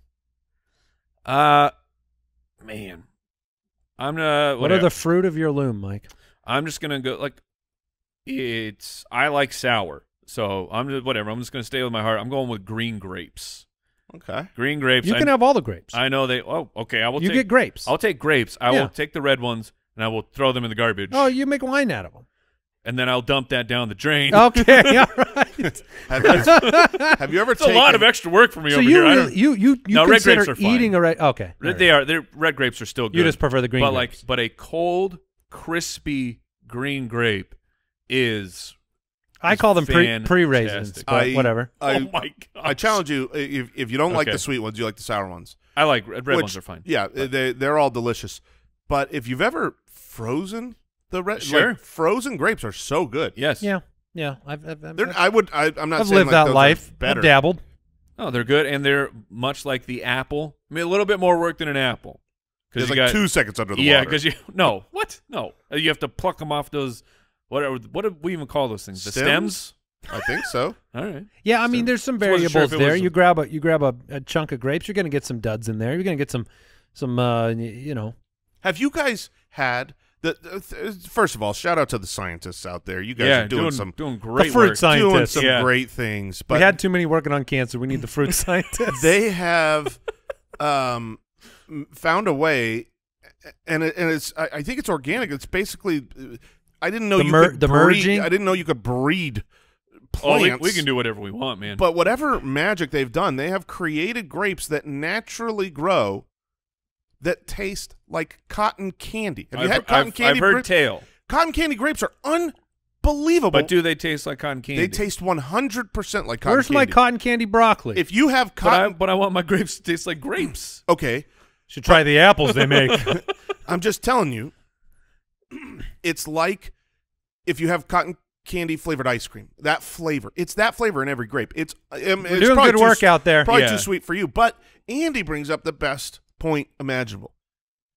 Man. I'm gonna. What are the fruit of your loom, Mike? I'm just gonna go like it's. I like sour, so I'm just whatever. I'm just gonna stay with my heart. I'm going with green grapes. Okay, green grapes. You can have all the grapes. I know they. Oh, okay. I will. You get grapes. I'll take grapes. I will take the red ones and I will throw them in the garbage. Oh, you make wine out of them. And then I'll dump that down the drain. Okay, all right. have you ever taken... a lot of extra work for me over here. Really, you consider eating a red... Okay. Red grapes are still good. You just prefer the green grapes. But a cold, crispy green grape is... I call them pre-raisins, but whatever. Oh, my God. I challenge you, if you don't like the sweet ones, you like the sour ones. I like... Red ones are fine. Yeah, they're all delicious. But if you've ever frozen... frozen grapes are so good. Yes. Yeah. Yeah. I'm not saying I've lived that life. I've dabbled. Oh, they're good, and they're much like the apple. I mean, a little bit more work than an apple. There's like 2 seconds under the water. Yeah, because you what? No, you have to pluck them off those. What do we even call those things? The stems? I think so. All right. Yeah, I mean, there's some variables there. You grab a chunk of grapes. You're going to get some duds in there. You're going to get some you know. Have you guys had? First of all, shout out to the scientists out there. You guys are doing great work. Doing some great things. But we had too many working on cancer. We need the fruit scientists. They have found a way, and it's. I think it's organic. It's basically. I didn't know you could breed. I didn't know you could breed plants. Oh, we can do whatever we want, man. But whatever magic they've done, they have created grapes that naturally grow. That taste like cotton candy. Have you had cotton candy? I've heard tale. Cotton candy grapes are unbelievable. But do they taste like cotton candy? They taste 100% like cotton candy. Where's my cotton candy broccoli? If you have cotton... But I want my grapes to taste like grapes. Okay. Should try the apples they make. I'm just telling you, it's like if you have cotton candy flavored ice cream. That flavor. It's that flavor in every grape. It's doing good work out there. Probably too sweet for you. But Andy brings up the best... point imaginable.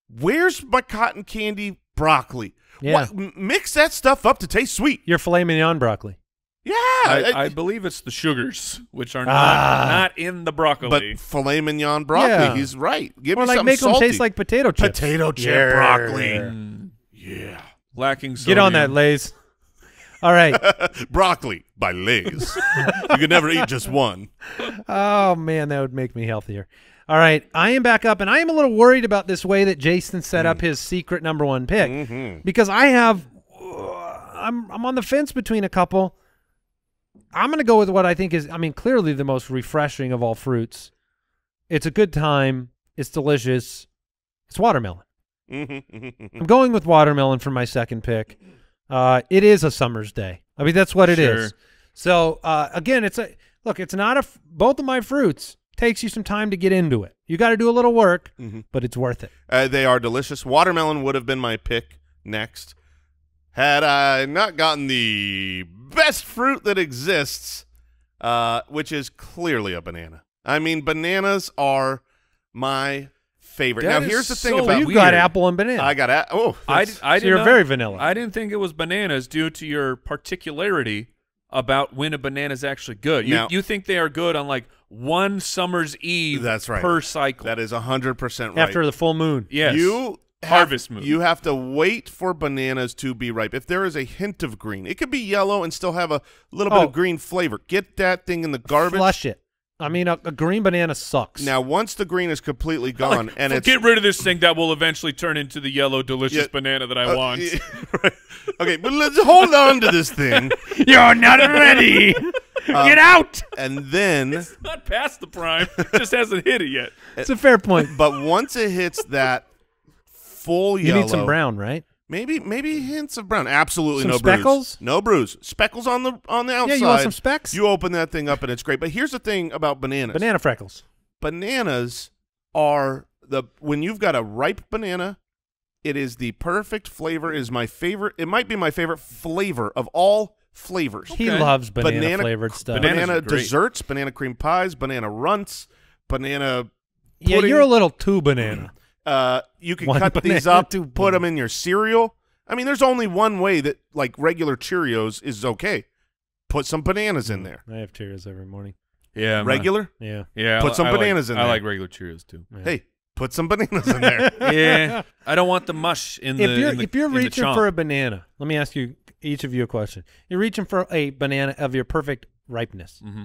Where's my cotton candy broccoli? Yeah. Mix that stuff up to taste sweet. Your filet mignon broccoli. Yeah. I believe it's the sugars, which are not in the broccoli. But filet mignon broccoli, he's right. Give me something salty. Make them taste like potato chips. Potato chip broccoli. Yeah. Lacking sodium. Get on that, Lay's. All right. Broccoli by Lay's. You could never eat just one. Oh, man, that would make me healthier. All right, I am back up, and I am a little worried about this way that Jason set up his secret #1 pick because I have I'm on the fence between a couple. I'm going to go with what I think is, I mean, clearly the most refreshing of all fruits. It's a good time. It's delicious. It's watermelon. I'm going with watermelon for my second pick. It is a summer's day. I mean, that's what it is. So, again, it's a look, it's not a both of my fruits. Takes you some time to get into it. You got to do a little work, but it's worth it. They are delicious. Watermelon would have been my pick next had I not gotten the best fruit that exists, which is clearly a banana. I mean, bananas are my favorite. Now, here's the thing about you got apple and banana. I got oh, I so you're very vanilla. I didn't think it was bananas due to your particularity about when a banana is actually good. You think they are good on like one summer's eve per cycle. That is 100% right. After the full moon. Yes. Harvest moon. You have to wait for bananas to be ripe. If there is a hint of green, it could be yellow and still have a little bit of green flavor. Get that thing in the garbage. Flush it. I mean, a green banana sucks. Now, once the green is completely gone, and it's get rid of this thing that will eventually turn into the yellow, delicious banana that I want. Yeah, right. Okay, but let's hold on to this thing. You're not ready. Get out. And then it's not past the prime. It just hasn't hit it yet. It's a fair point. But once it hits that full yellow, you need some brown, right? Maybe hints of brown. Absolutely no bruise. Speckles? No bruise. Speckles on the outside. Yeah, you want some specks? You open that thing up and it's great. But here's the thing about bananas. Banana freckles. Bananas are when you've got a ripe banana It is the perfect flavor. It is my favorite. It might be my favorite flavor of all flavors. Okay. He loves banana-flavored stuff. Banana desserts, banana cream pies, banana runts, banana pudding. Yeah, you're a little too banana. You can cut these up, put them in your cereal. I mean, there's only one way that, like, regular Cheerios is okay. Put some bananas in there. I have Cheerios every morning. Yeah. Regular? Yeah. Yeah. Put some bananas in there. I like regular Cheerios, too. Yeah. Hey. Put some bananas in there. Yeah. I don't want the mush in the If you're reaching for a banana, let me ask you, each of you, a question. You're reaching for a banana of your perfect ripeness. Mm-hmm.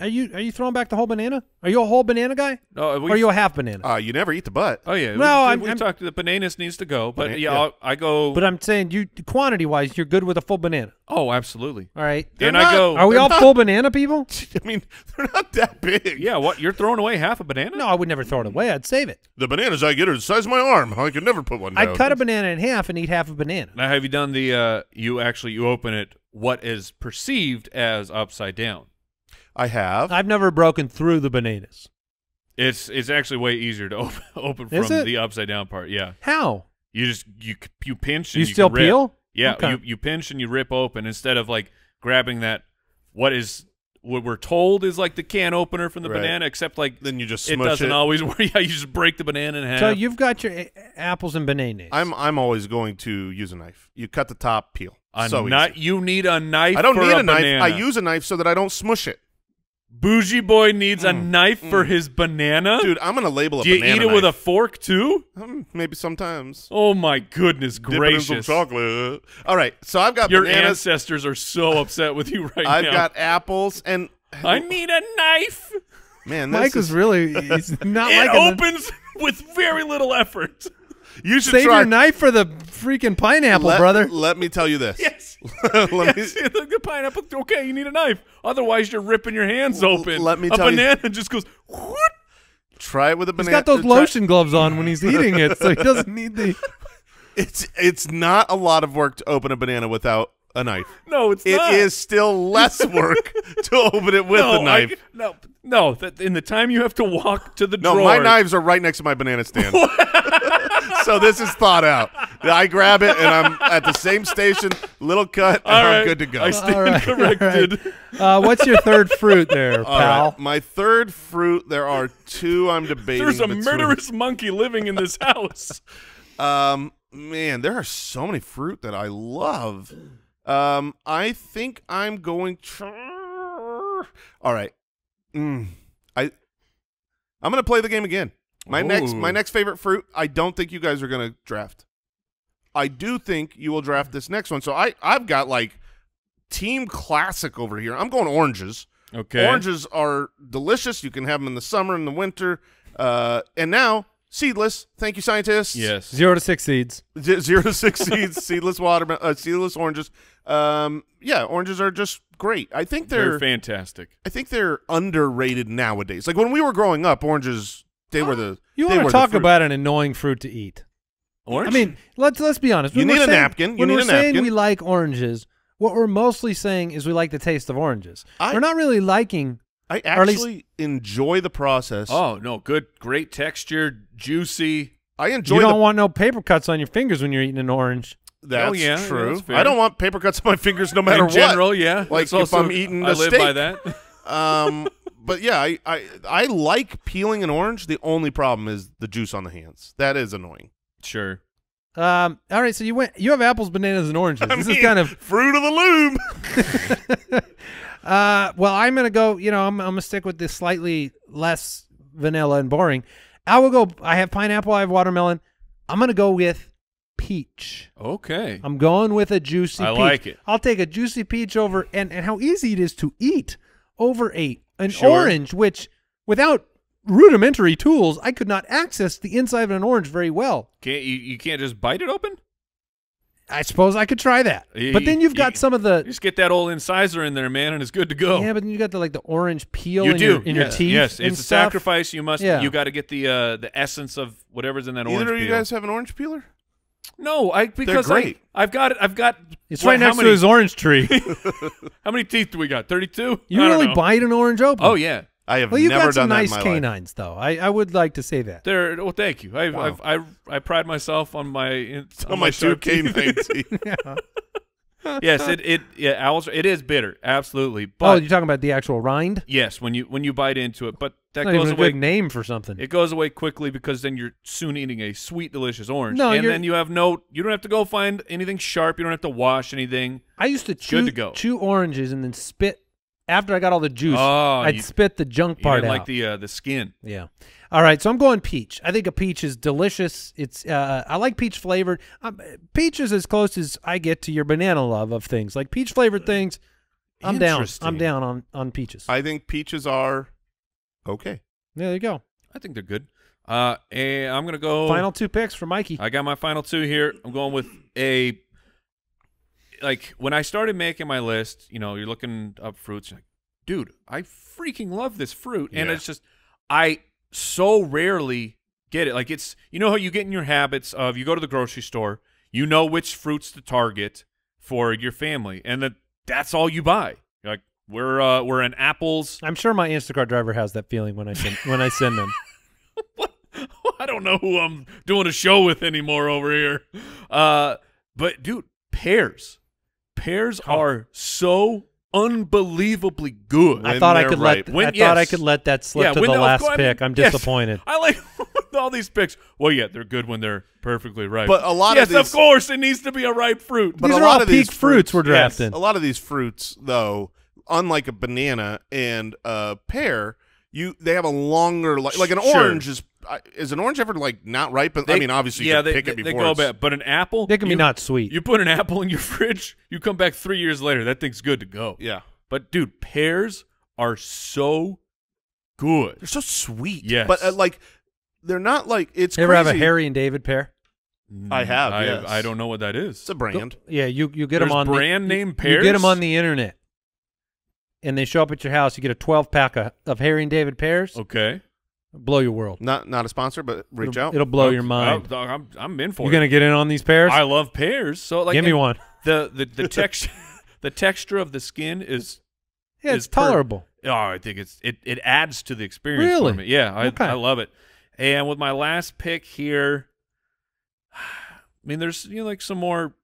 Are you throwing back the whole banana? Are you a whole banana guy? No, or are you a half banana? You never eat the butt. Oh, yeah. No, we talked to the bananas needs to go, but banana, yeah. I go. But I'm saying you quantity-wise, you're good with a full banana. Oh, absolutely. All right. They're Are we all full banana people? I mean, they're not that big. Yeah, what? You're throwing away half a banana? No, I would never throw it away. I'd save it. The bananas I get are the size of my arm. I could never put one down. I'd cut a banana in half and eat half a banana. Now, have you done the, you open it, what is perceived as upside down? I have. I've never broken through the bananas. It's actually way easier to open from the upside down part. Yeah. How? You just you pinch and you still rip. Peel. Yeah. Okay. You pinch and you rip open instead of like grabbing that. What we're told is like the can opener from the banana, except like then you just smush it. Doesn't always work. Yeah, you just break the banana in half. So you've got your apples and bananas. I'm always going to use a knife. You cut the top, peel. You need a knife. I don't need a knife. Banana. I use a knife so that I don't smush it. Bougie boy needs a knife for his banana? Dude, I'm going to label a banana knife. Do you eat it with a fork, too? Maybe sometimes. Oh, my goodness gracious. Dip it in some chocolate. All right, so I've got bananas. Your ancestors are so upset with you right now. I've got apples, and... I need a knife! Man, this Mike is really... He's not it opens with very little effort. You should Save your knife for the freaking pineapple, brother. Let me tell you this. Yes. The pineapple, okay, you need a knife. Otherwise, you're ripping your hands open. Let me tell you. A banana just goes, whoop. Try it with a banana. He's got those lotion gloves on when he's eating it, so he doesn't need the... It's not a lot of work to open a banana without a knife. No, it's not. It is still less work to open it with a knife. No, in the time you have to walk to the drawer. No, my knives are right next to my banana stand. So this is thought out. I grab it, and I'm at the same station, little cut, and I'm good to go. I stand corrected. Right. What's your third fruit there, pal? Right. My third fruit, there are two I'm debating. There's a murderous monkey living in this house. Man, there are so many fruit that I love. I think I'm going... All right. I'm going to play the game again. My next favorite fruit, I don't think you guys are going to draft. I do think you will draft this next one. So I've got like team classic over here. I'm going oranges. Okay. Oranges are delicious. You can have them in the summer and the winter. And now seedless. Thank you, scientists. Yes. 0 to 6 seeds. 0 to 6 seeds. Seedless watermelon. Seedless oranges. Yeah, oranges are just great. I think they're fantastic. I think they're underrated nowadays. Like when we were growing up, oranges. They were the. You want to talk about an annoying fruit to eat? Orange. I mean, let's be honest. When you need a napkin. You need a napkin. Saying we like oranges, what we're mostly saying is we like the taste of oranges. We're not really liking. I actually enjoy the process. Oh no! Good, great texture, juicy. I enjoy. You don't want no paper cuts on your fingers when you're eating an orange. That's true. Yeah, I don't want paper cuts on my fingers no matter what. In general, yeah. Like if I'm eating a steak. I live by that. But yeah, I like peeling an orange. The only problem is the juice on the hands. That is annoying. Sure. All right. So you have apples, bananas, and oranges. This is kind of fruit of the loom. Well, I'm gonna go. You know, I'm gonna stick with this slightly less vanilla and boring. I will go. I have pineapple. I have watermelon. I'm gonna go with peach. Okay. I'm going with a juicy. I like it. I'll take a juicy peach over and how easy it is to eat over an orange, which without rudimentary tools, I could not access the inside of an orange very well. You can't just bite it open? I suppose I could try that. But then you've got some of the... Just get that old incisor in there, man, and it's good to go. Yeah, but then you got the orange peel in your teeth. Yes, it's a sacrifice. You must. Yeah. You got to get the essence of whatever's in that orange peel. Either of you guys have an orange peeler? No, because they're great. I've got it. I've got. It's right next to his orange tree. How many teeth do we got? 32. You really bite an orange open? Oh yeah. I have never done that in my life. Well, you've got some nice canines, though. I would like to say that. Well, thank you. I pride myself on my two canine teeth. Yes, it is bitter, absolutely. But, oh, you're talking about the actual rind? Yes, when you bite into it, but that goes away. A good name for something. It goes away quickly because then you're soon eating a sweet, delicious orange. No, and then you don't have to go find anything sharp. You don't have to wash anything. I used to chew oranges and then spit. After I got all the juice, I'd spit the junk part out. Like the skin. Yeah. All right, so I'm going peach. I think a peach is delicious. It's I like peach flavored. Peach is as close as I get to your banana love of things. Like peach flavored things, I'm down. I'm down on peaches. I think peaches are okay. There you go. I think they're good. And I'm going to go. Final two picks for Mikey. I got my final two here. I'm going with a. Like when I started making my list, you know, you're looking up fruits, like, dude, I freaking love this fruit. And it's just, I so rarely get it. Like it's, you know how you get in your habits of you go to the grocery store, you know which fruits to target for your family. And that's all you buy. You're like we're in apples. I'm sure my Instacart driver has that feeling when I send, them. I don't know who I'm doing a show with anymore over here. But dude, pears. Pears are so unbelievably good. I thought I could let that slip to the last pick. I'm disappointed. I like all these picks. Well, yeah, they're good when they're perfectly ripe. But a lot of these, of course, it needs to be a ripe fruit. But these are all peak fruits we're drafting. Yes, a lot of these fruits, though, unlike a banana and a pear, they have a longer life. Like an orange is an orange ever like not ripe? But I mean, obviously, you can pick it before. They go bad. But an apple, they can be not sweet. You put an apple in your fridge, you come back 3 years later, that thing's good to go. Yeah. But dude, pears are so good. They're so sweet. Yes. But like, they're not like it's. You ever have a Harry and David pear? I have. Yes. I don't know what that is. It's a brand. Yeah, you get them on brand name pears. You get them on the internet. And they show up at your house. You get a 12-pack of Harry and David pears. Okay, blow your world. Not a sponsor, but reach out. It'll blow your mind. I'm in for it. You're gonna get in on these pears. I love pears. So like, give me one. The texture, the texture of the skin is it's tolerable. Oh, I think it adds to the experience. Really? For me. Yeah, I love it. And with my last pick here, I mean, there's like some more,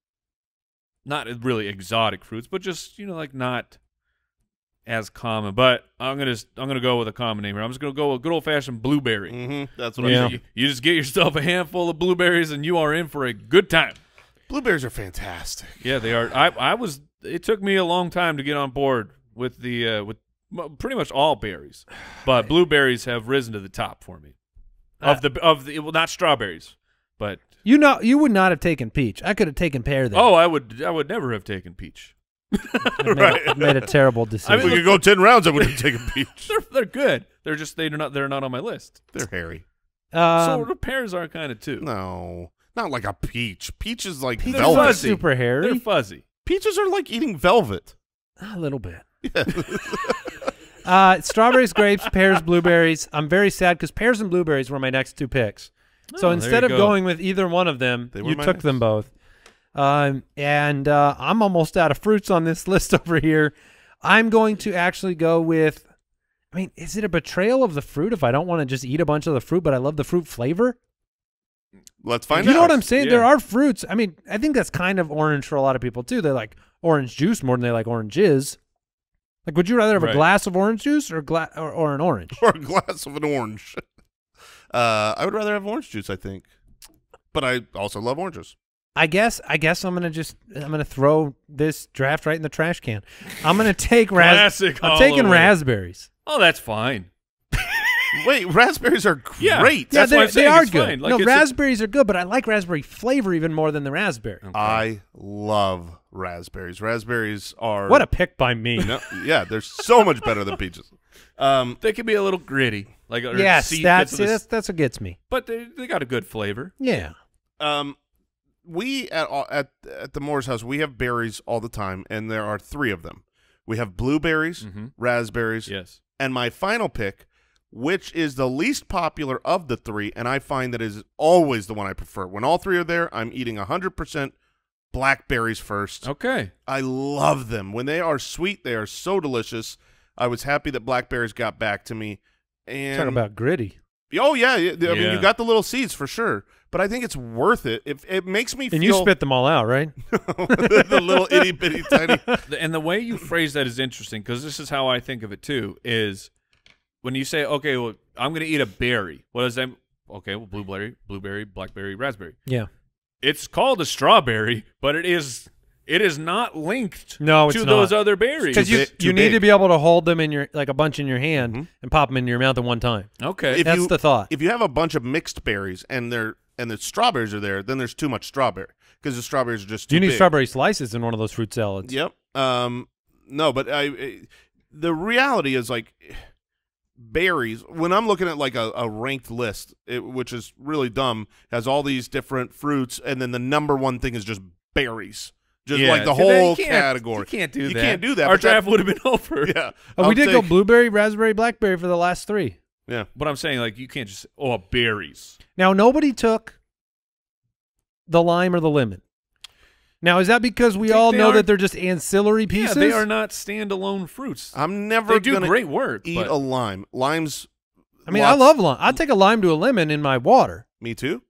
not really exotic fruits, but just like not as common, but I'm gonna go with a common name here. I'm just gonna go with good old fashioned blueberry. Mm-hmm. That's what I'm saying. You just get yourself a handful of blueberries and you are in for a good time. Blueberries are fantastic. Yeah, they are. It took me a long time to get on board with the with pretty much all berries, but blueberries have risen to the top for me. Well, not strawberries, but you would not have taken peach. I could have taken pear there. Oh, I would never have taken peach. I made a terrible decision. I mean, we could go 10 rounds. I wouldn't take a peach. They're good. They're just they're not on my list. They're hairy. So the pears are kind of too. No, not like a peach. Peach is like velvet. Are super hairy. They're fuzzy. Peaches are like eating velvet. A little bit. Yeah. Strawberries, grapes, pears, blueberries. I'm very sad because pears and blueberries were my next two picks. Oh, so instead of going with either one of them, you took them both. I'm almost out of fruits on this list over here. I'm going to actually go with, I mean, is it a betrayal of the fruit if I don't want to just eat a bunch of the fruit, but I love the fruit flavor? Let's find out. You know what I'm saying? Yeah. There are fruits. I mean, I think that's kind of orange for a lot of people too. They like orange juice more than they like oranges. Like, would you rather have a glass of orange juice or an orange? Or a glass of an orange. I would rather have orange juice, I think. But I also love oranges. I guess I'm gonna throw this draft right in the trash can. I'm gonna take I'm taking raspberries. Oh, that's fine. Wait, raspberries are great. Yeah, that's why I'm saying they are good. Like, no, raspberries are good, but I like raspberry flavor even more than the raspberry. Okay. I love raspberries. Raspberries are what a pick by me. No, yeah, they're so much better than peaches. They can be a little gritty. Like that's what gets me. But they got a good flavor. Yeah. We at the Moore's house, we have berries all the time, and there are three of them. We have blueberries, raspberries, and my final pick, which is the least popular of the three, and I find that is always the one I prefer. When all three are there, I'm eating 100% blackberries first. Okay. I love them. When they are sweet, they are so delicious. I was happy that Black Bears got back to me. And talking about gritty. Oh, yeah. I mean, you got the little seeds for sure. But I think it's worth it. It makes me feel... And you spit them all out, right? the little itty-bitty tiny... And the way you phrase that is interesting, because this is how I think of it, too, is when you say, okay, well, I'm going to eat a berry. What does that... Okay, well, blueberry, blackberry, raspberry. Yeah. It's called a strawberry, but it is not linked to those other berries. Because you need to be able to hold them in your a bunch in your hand and pop them into your mouth at one time. Okay. That's the thought. If you have a bunch of mixed berries and the strawberries are there, then there's too much strawberry because the strawberries are just too big. You need strawberry slices in one of those fruit salads. Yep. No, but the reality is like berries, when I'm looking at like a ranked list, which is really dumb, has all these different fruits, and then the number one thing is just berries. Just like the whole category. You can't do that. You can't do that. Our draft would have been over. Yeah. Oh, we did go blueberry, raspberry, blackberry for the last three. Yeah. But I'm saying, like, you can't just, oh, berries. Now, nobody took the lime or the lemon. Now, is that because we all know that they're just ancillary pieces? Yeah, they are not standalone fruits. I'm never going to eat a lime. Limes. I mean, I love lime. I take a lime to a lemon in my water. Me too.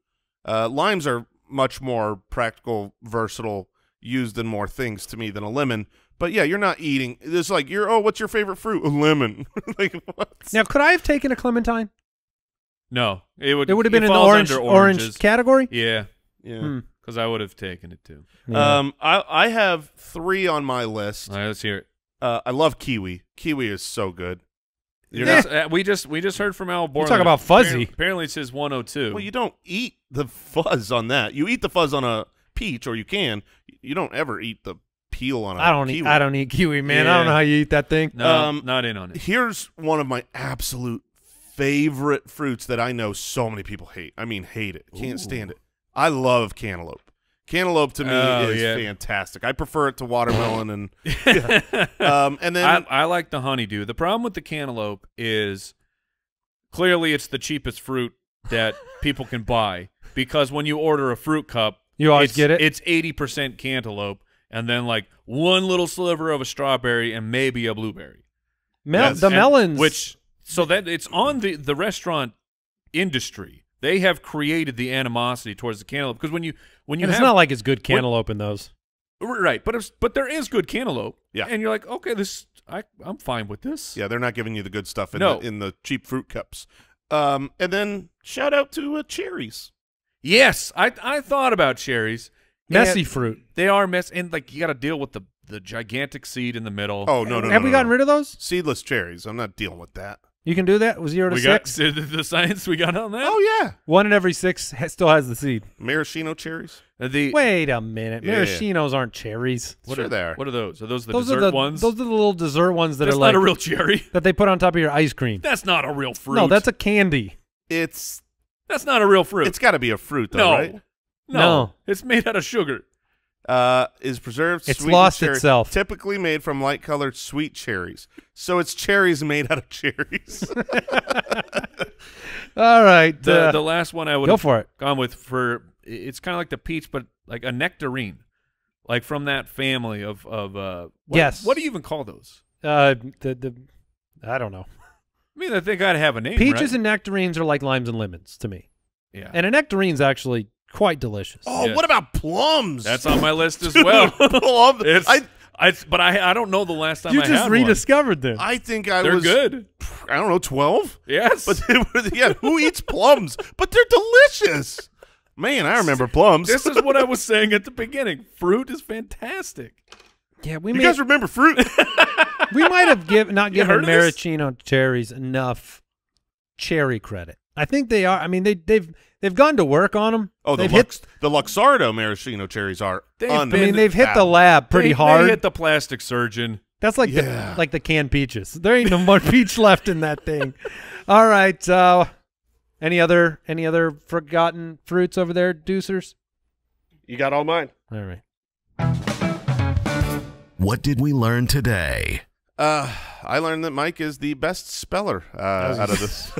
Limes are much more practical, versatile, used in more things to me than a lemon. But yeah, you're not eating. It's like, you're, oh, what's your favorite fruit? A lemon. Like, what? Now, could I have taken a clementine? No. It would have been in the orange category? Yeah. Yeah. Because I would have taken it too. Yeah. I have three on my list. All right, let's hear it. I love kiwi. Kiwi is so good. We just heard from Al Borland. Talk about fuzzy. Apparently it says 102. Well, you don't eat the fuzz on that. You eat the fuzz on a peach, or you can. You don't ever eat the peel on a kiwi. I don't eat kiwi, man. Yeah. I don't know how you eat that thing. No, not in on it. Here's one of my absolute favorite fruits that I know so many people hate. I mean, hate it. Can't stand it. I love cantaloupe. Cantaloupe to me is fantastic. I prefer it to watermelon. And and then I like the honeydew. The problem with the cantaloupe is clearly it's the cheapest fruit that people can buy, because when you order a fruit cup, you always get it. It's 80% cantaloupe, and then like one little sliver of a strawberry and maybe a blueberry. The melons, which so that it's on the restaurant industry, they have created the animosity towards the cantaloupe, because when you it's not like it's good cantaloupe in those, right? But there is good cantaloupe, yeah. And you're like, okay, I'm fine with this. Yeah, they're not giving you the good stuff in the cheap fruit cups. And then shout out to cherries. Yes, I thought about cherries. Messy fruit. They are messy, and like you got to deal with the gigantic seed in the middle. Oh no, no, have we gotten rid of those seedless cherries? I'm not dealing with that. You can do that. Was 0 to 6? The science we got on that. Oh yeah, 1 in every 6 still has the seed. Maraschino cherries. Wait a minute, maraschinos aren't cherries. What are those? Are those the dessert ones? Those are the little dessert ones that are like not a real cherry that they put on top of your ice cream. That's not a real fruit. No, that's a candy. That's not a real fruit. It's got to be a fruit, though, right? No. It's made out of sugar. Is preserved sweet cherry. It's lost itself. Typically made from light-colored sweet cherries. So it's cherries made out of cherries. All right. The last one I would go for it. Gone with it's kind of like the peach, but like a nectarine, like from that family of What do you even call those? I don't know. I mean, I think I'd have a name. Peaches and nectarines are like limes and lemons to me. Yeah. And a nectarine's actually quite delicious. Oh, yes. What about plums? That's on my list as well. Plums. But I don't know the last time I had one. You just rediscovered them. I think they're good. I don't know, 12? Yes. But they were, yeah, who eats plums? But they're delicious. Man, I remember plums. This is what I was saying at the beginning. Fruit is fantastic. Yeah, you guys remember fruit? We might have not given maraschino cherries enough cherry credit. I think they are. I mean, they've gone to work on them. Oh, the Luxardo maraschino cherries are. They've hit the lab pretty hard. They hit the plastic surgeon. That's like the canned peaches. There ain't no more peach left in that thing. All right. Any other forgotten fruits over there, Deucers? You got all mine. All right. What did we learn today? I learned that Mike is the best speller out of this.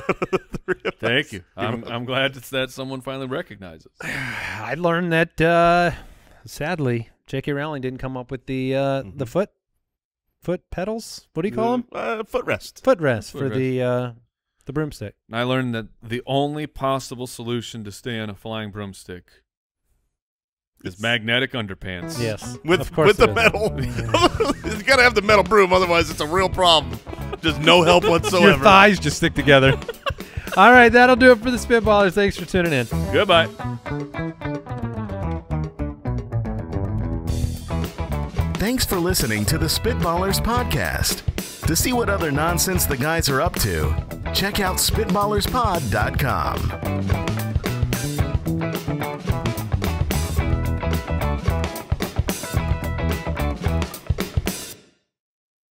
Thank you. I'm glad that someone finally recognizes. I learned that, sadly, J.K. Rowling didn't come up with the foot foot pedals? What do you call them? Footrest. Footrest for the broomstick. And I learned that the only possible solution to stay on a flying broomstick is magnetic underpants. Yes, with the metal. You gotta have the metal broom, otherwise it's a real problem. Just no help whatsoever. Your thighs just stick together. All right, that'll do it for the Spitballers. Thanks for tuning in. Goodbye. Thanks for listening to the Spitballers podcast. To see what other nonsense the guys are up to, check out SpitballersPod.com.